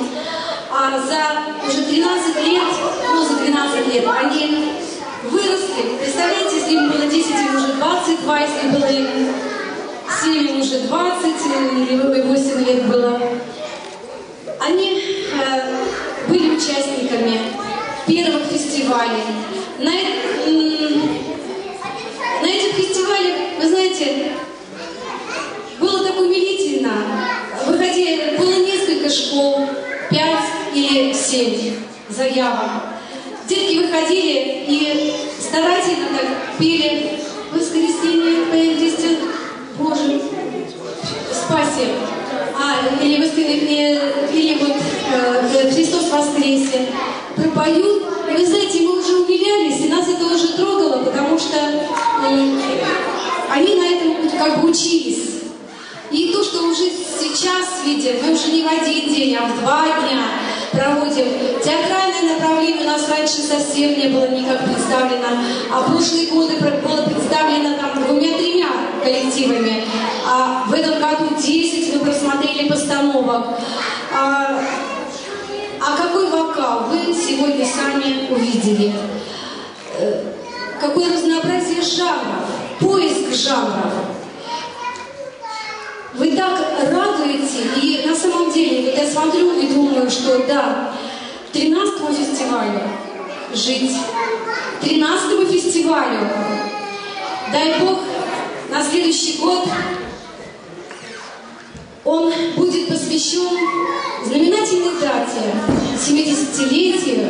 а за уже тринадцать лет, ну, за двенадцать лет они выросли. Представляете, если им было десять, им уже двадцать два, если было им семь, им уже двадцать, или восемь лет было. Они э, были участниками первых фестивалей. На, на этих фестивалях, вы знаете, было так умилительно. Выходили, было несколько школ, пять или семь заявок. Детки выходили и старательно так пели «Воскресенье поистине, Боже, спаси!» а, или, или вот э, «Христос воскресе!» пропоют, и вы знаете, мы уже умилялись, и нас это уже трогало, потому что э, они на этом как бы учились. И то, что уже сейчас видим, мы уже не в один день, а в два дня проводим. Театральное направление у нас раньше совсем не было никак представлено, а в прошлые годы было представлено там двумя-тремя коллективами, а в этом году десять мы просмотрели постановок. А, А какой вокал вы сегодня сами увидели? Какое разнообразие жанров, поиск жанров. Вы так радуете, и на самом деле, когда я смотрю и думаю, что да, тринадцатому фестивалю жить, тринадцатому фестивалю, дай Бог, на следующий год он будет посвящен знаменательной дате, семидесятилетию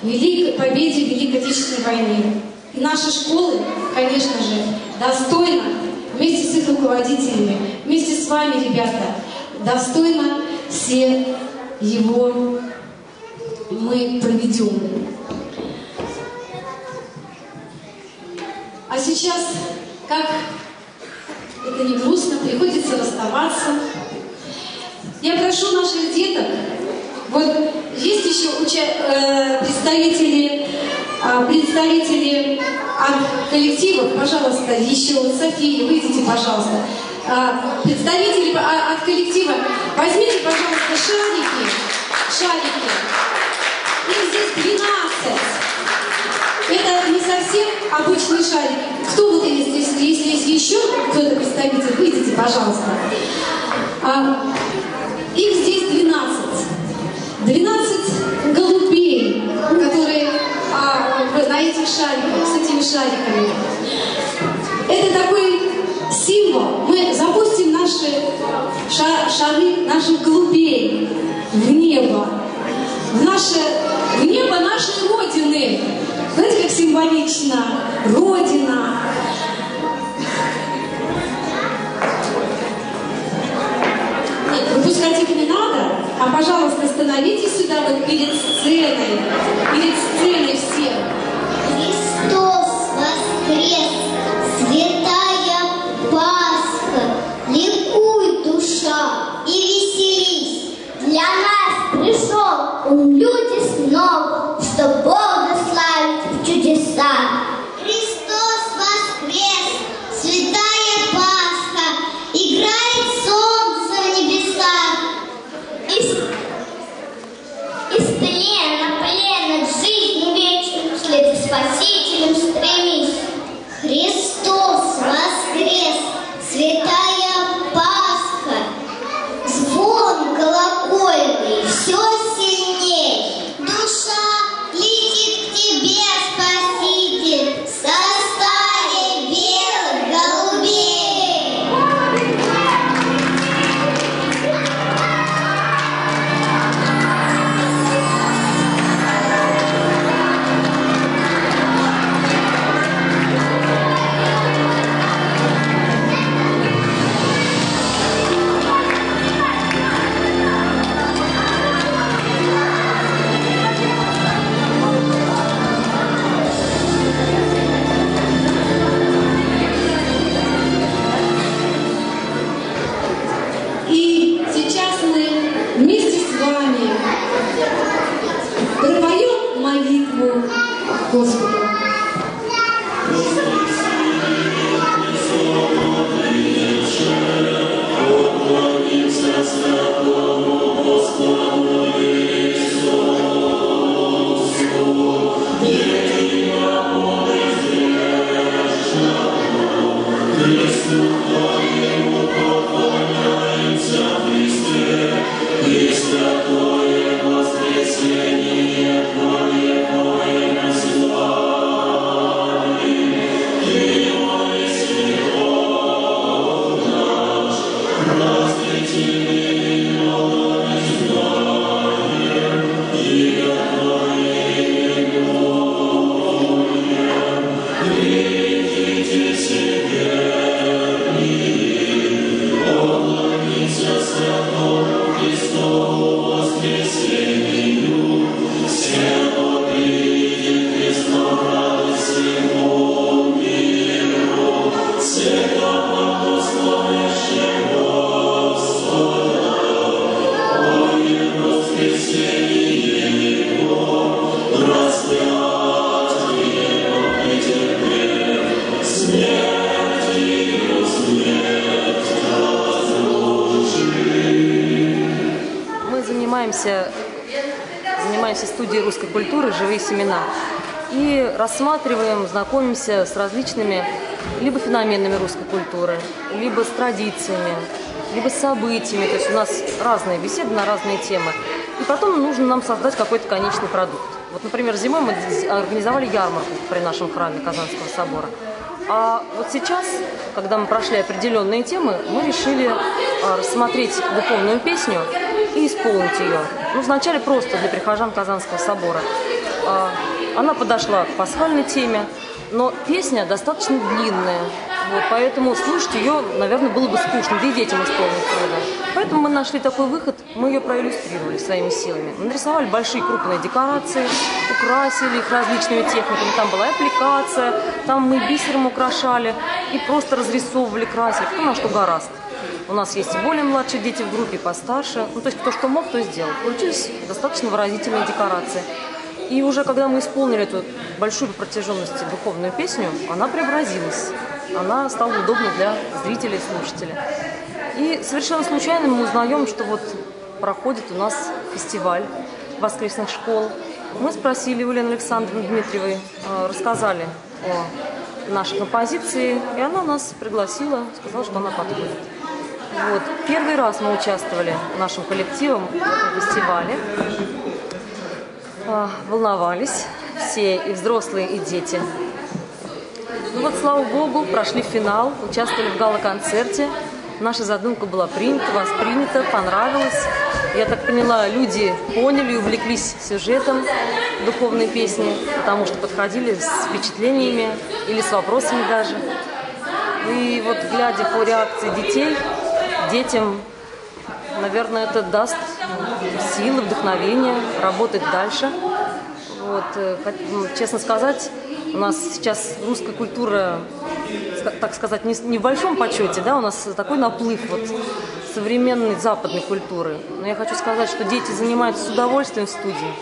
Великой Победе в Великой Отечественной войне. И наши школы, конечно же, достойно, вместе с их руководителями, вместе с вами, ребята, достойно все его мы проведем. А сейчас, как... это не грустно, приходится расставаться. Я прошу наших деток, вот есть еще уча э, представители, э, представители от коллективов, пожалуйста, еще вот София, выйдите, пожалуйста. Э, представители от коллектива, возьмите, пожалуйста, шарики, шарики. Их здесь двенадцать. Это не совсем обычный шарик. Кто вот здесь, если есть еще кто-то представитель, выйдите, пожалуйста. А, их здесь двенадцать. двенадцать голубей, которые шариками. Это такой символ. Мы запустим наши шар, шары наших голубей в небо, в, наше, в небо нашей Родины. Знаете, как символично? Родина. Нет, выпускать их не надо, а, пожалуйста, становитесь сюда вот перед сценой, перед сценой всем. Христос воскрес, святая Пасха, ликуй, душа, и веселись. Для нас пришел он, люди снова, чтобы Бога славить в чудесах. Спасителем стремись. Христос воскрес, святая Пасха. Звон колокольный все сильней. Душа летит к тебе, Спаситель, в составе белых голубей. Рассматриваем, знакомимся с различными либо феноменами русской культуры, либо с традициями, либо с событиями. То есть у нас разные беседы на разные темы. И потом нужно нам создать какой-то конечный продукт. Вот, например, зимой мы организовали ярмарку при нашем храме Казанского собора. А вот сейчас, когда мы прошли определенные темы, мы решили рассмотреть духовную песню и исполнить ее. Ну, вначале просто для прихожан Казанского собора. Она подошла к пасхальной теме, но песня достаточно длинная, вот, поэтому слушать ее, наверное, было бы скучно, да и детям исполнить трудно. Поэтому мы нашли такой выход, мы ее проиллюстрировали своими силами. Нарисовали большие крупные декорации, украсили их различными техниками, там была аппликация, там мы бисером украшали и просто разрисовывали, красили, кто на что гораст. У нас есть и более младшие дети в группе, постарше, ну то есть кто что мог, то сделал. Получились достаточно выразительные декорации. И уже когда мы исполнили эту большую по протяженности духовную песню, она преобразилась. Она стала удобной для зрителей и слушателей. И совершенно случайно мы узнаем, что вот проходит у нас фестиваль воскресных школ. Мы спросили у Лены Александровны Дмитриевой, рассказали о нашей композиции, и она нас пригласила, сказала, что она подходит. Вот. Первый раз мы участвовали нашим коллективом в этом фестивале. Волновались все, и взрослые, и дети. Ну вот, слава богу, прошли финал, участвовали в гала-концерте. Наша задумка была принята, воспринята, понравилась. Я так поняла, люди поняли и увлеклись сюжетом духовной песни, потому что подходили с впечатлениями или с вопросами даже. И вот, глядя по реакции детей, детям, наверное, это даст силы, вдохновение работать дальше. Вот, честно сказать, у нас сейчас русская культура, так сказать, не в большом почете, да, у нас такой наплыв вот современной западной культуры. Но я хочу сказать, что дети занимаются с удовольствием в студии,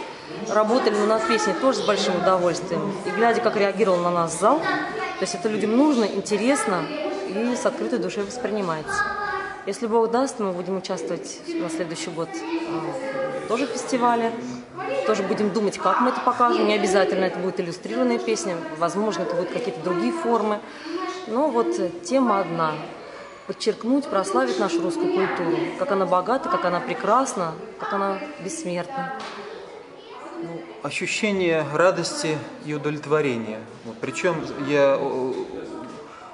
работали мы над песней тоже с большим удовольствием. И глядя, как реагировал на нас зал, то есть это людям нужно, интересно и с открытой душой воспринимается. Если Бог даст, мы будем участвовать на следующий год тоже в фестивале. Тоже будем думать, как мы это покажем. Не обязательно это будет иллюстрированная песня, возможно, это будут какие-то другие формы. Но вот тема одна – подчеркнуть, прославить нашу русскую культуру. Как она богата, как она прекрасна, как она бессмертна. Ощущение радости и удовлетворения. Причем я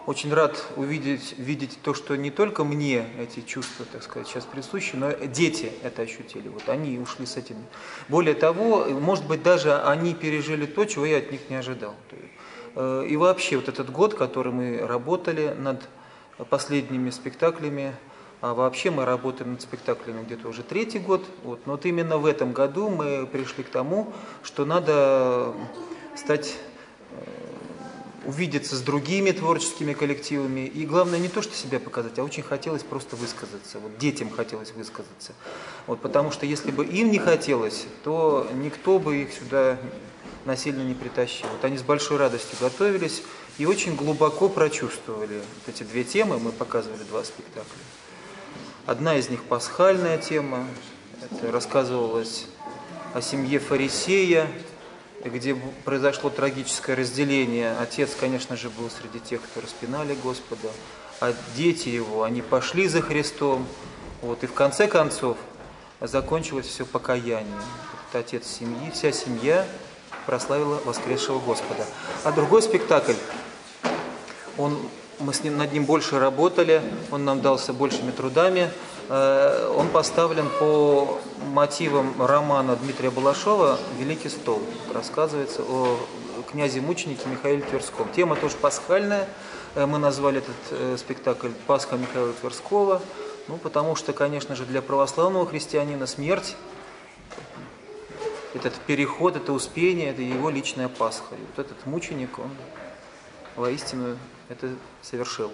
очень рад увидеть видеть то, что не только мне эти чувства, так сказать, сейчас присущи, но дети это ощутили. Вот они ушли с этими. Более того, может быть, даже они пережили то, чего я от них не ожидал. И вообще вот этот год, который мы работали над последними спектаклями, а вообще мы работаем над спектаклями где-то уже третий год, вот, но вот именно в этом году мы пришли к тому, что надо стать... увидеться с другими творческими коллективами. И главное, не то, что себя показать, а очень хотелось просто высказаться. Вот детям хотелось высказаться. Вот, потому что если бы им не хотелось, то никто бы их сюда насильно не притащил. Вот они с большой радостью готовились и очень глубоко прочувствовали вот эти две темы. Мы показывали два спектакля. Одна из них пасхальная тема. Это рассказывалось о семье фарисея, где произошло трагическое разделение. Отец, конечно же, был среди тех, кто распинали Господа, а дети его, они пошли за Христом. Вот, и в конце концов закончилось все покаянием. Вот, отец семьи, вся семья прославила воскресшего Господа. А другой спектакль, он, мы с ним, над ним больше работали, он нам дался большими трудами. Он поставлен по мотивам романа Дмитрия Балашова «Великий стол». Рассказывается о князе-мученике Михаиле Тверском. Тема тоже пасхальная. Мы назвали этот спектакль «Пасха Михаила Тверского». Ну, потому что, конечно же, для православного христианина смерть, этот переход, это успение, это его личная Пасха. И вот этот мученик, он воистину это совершил.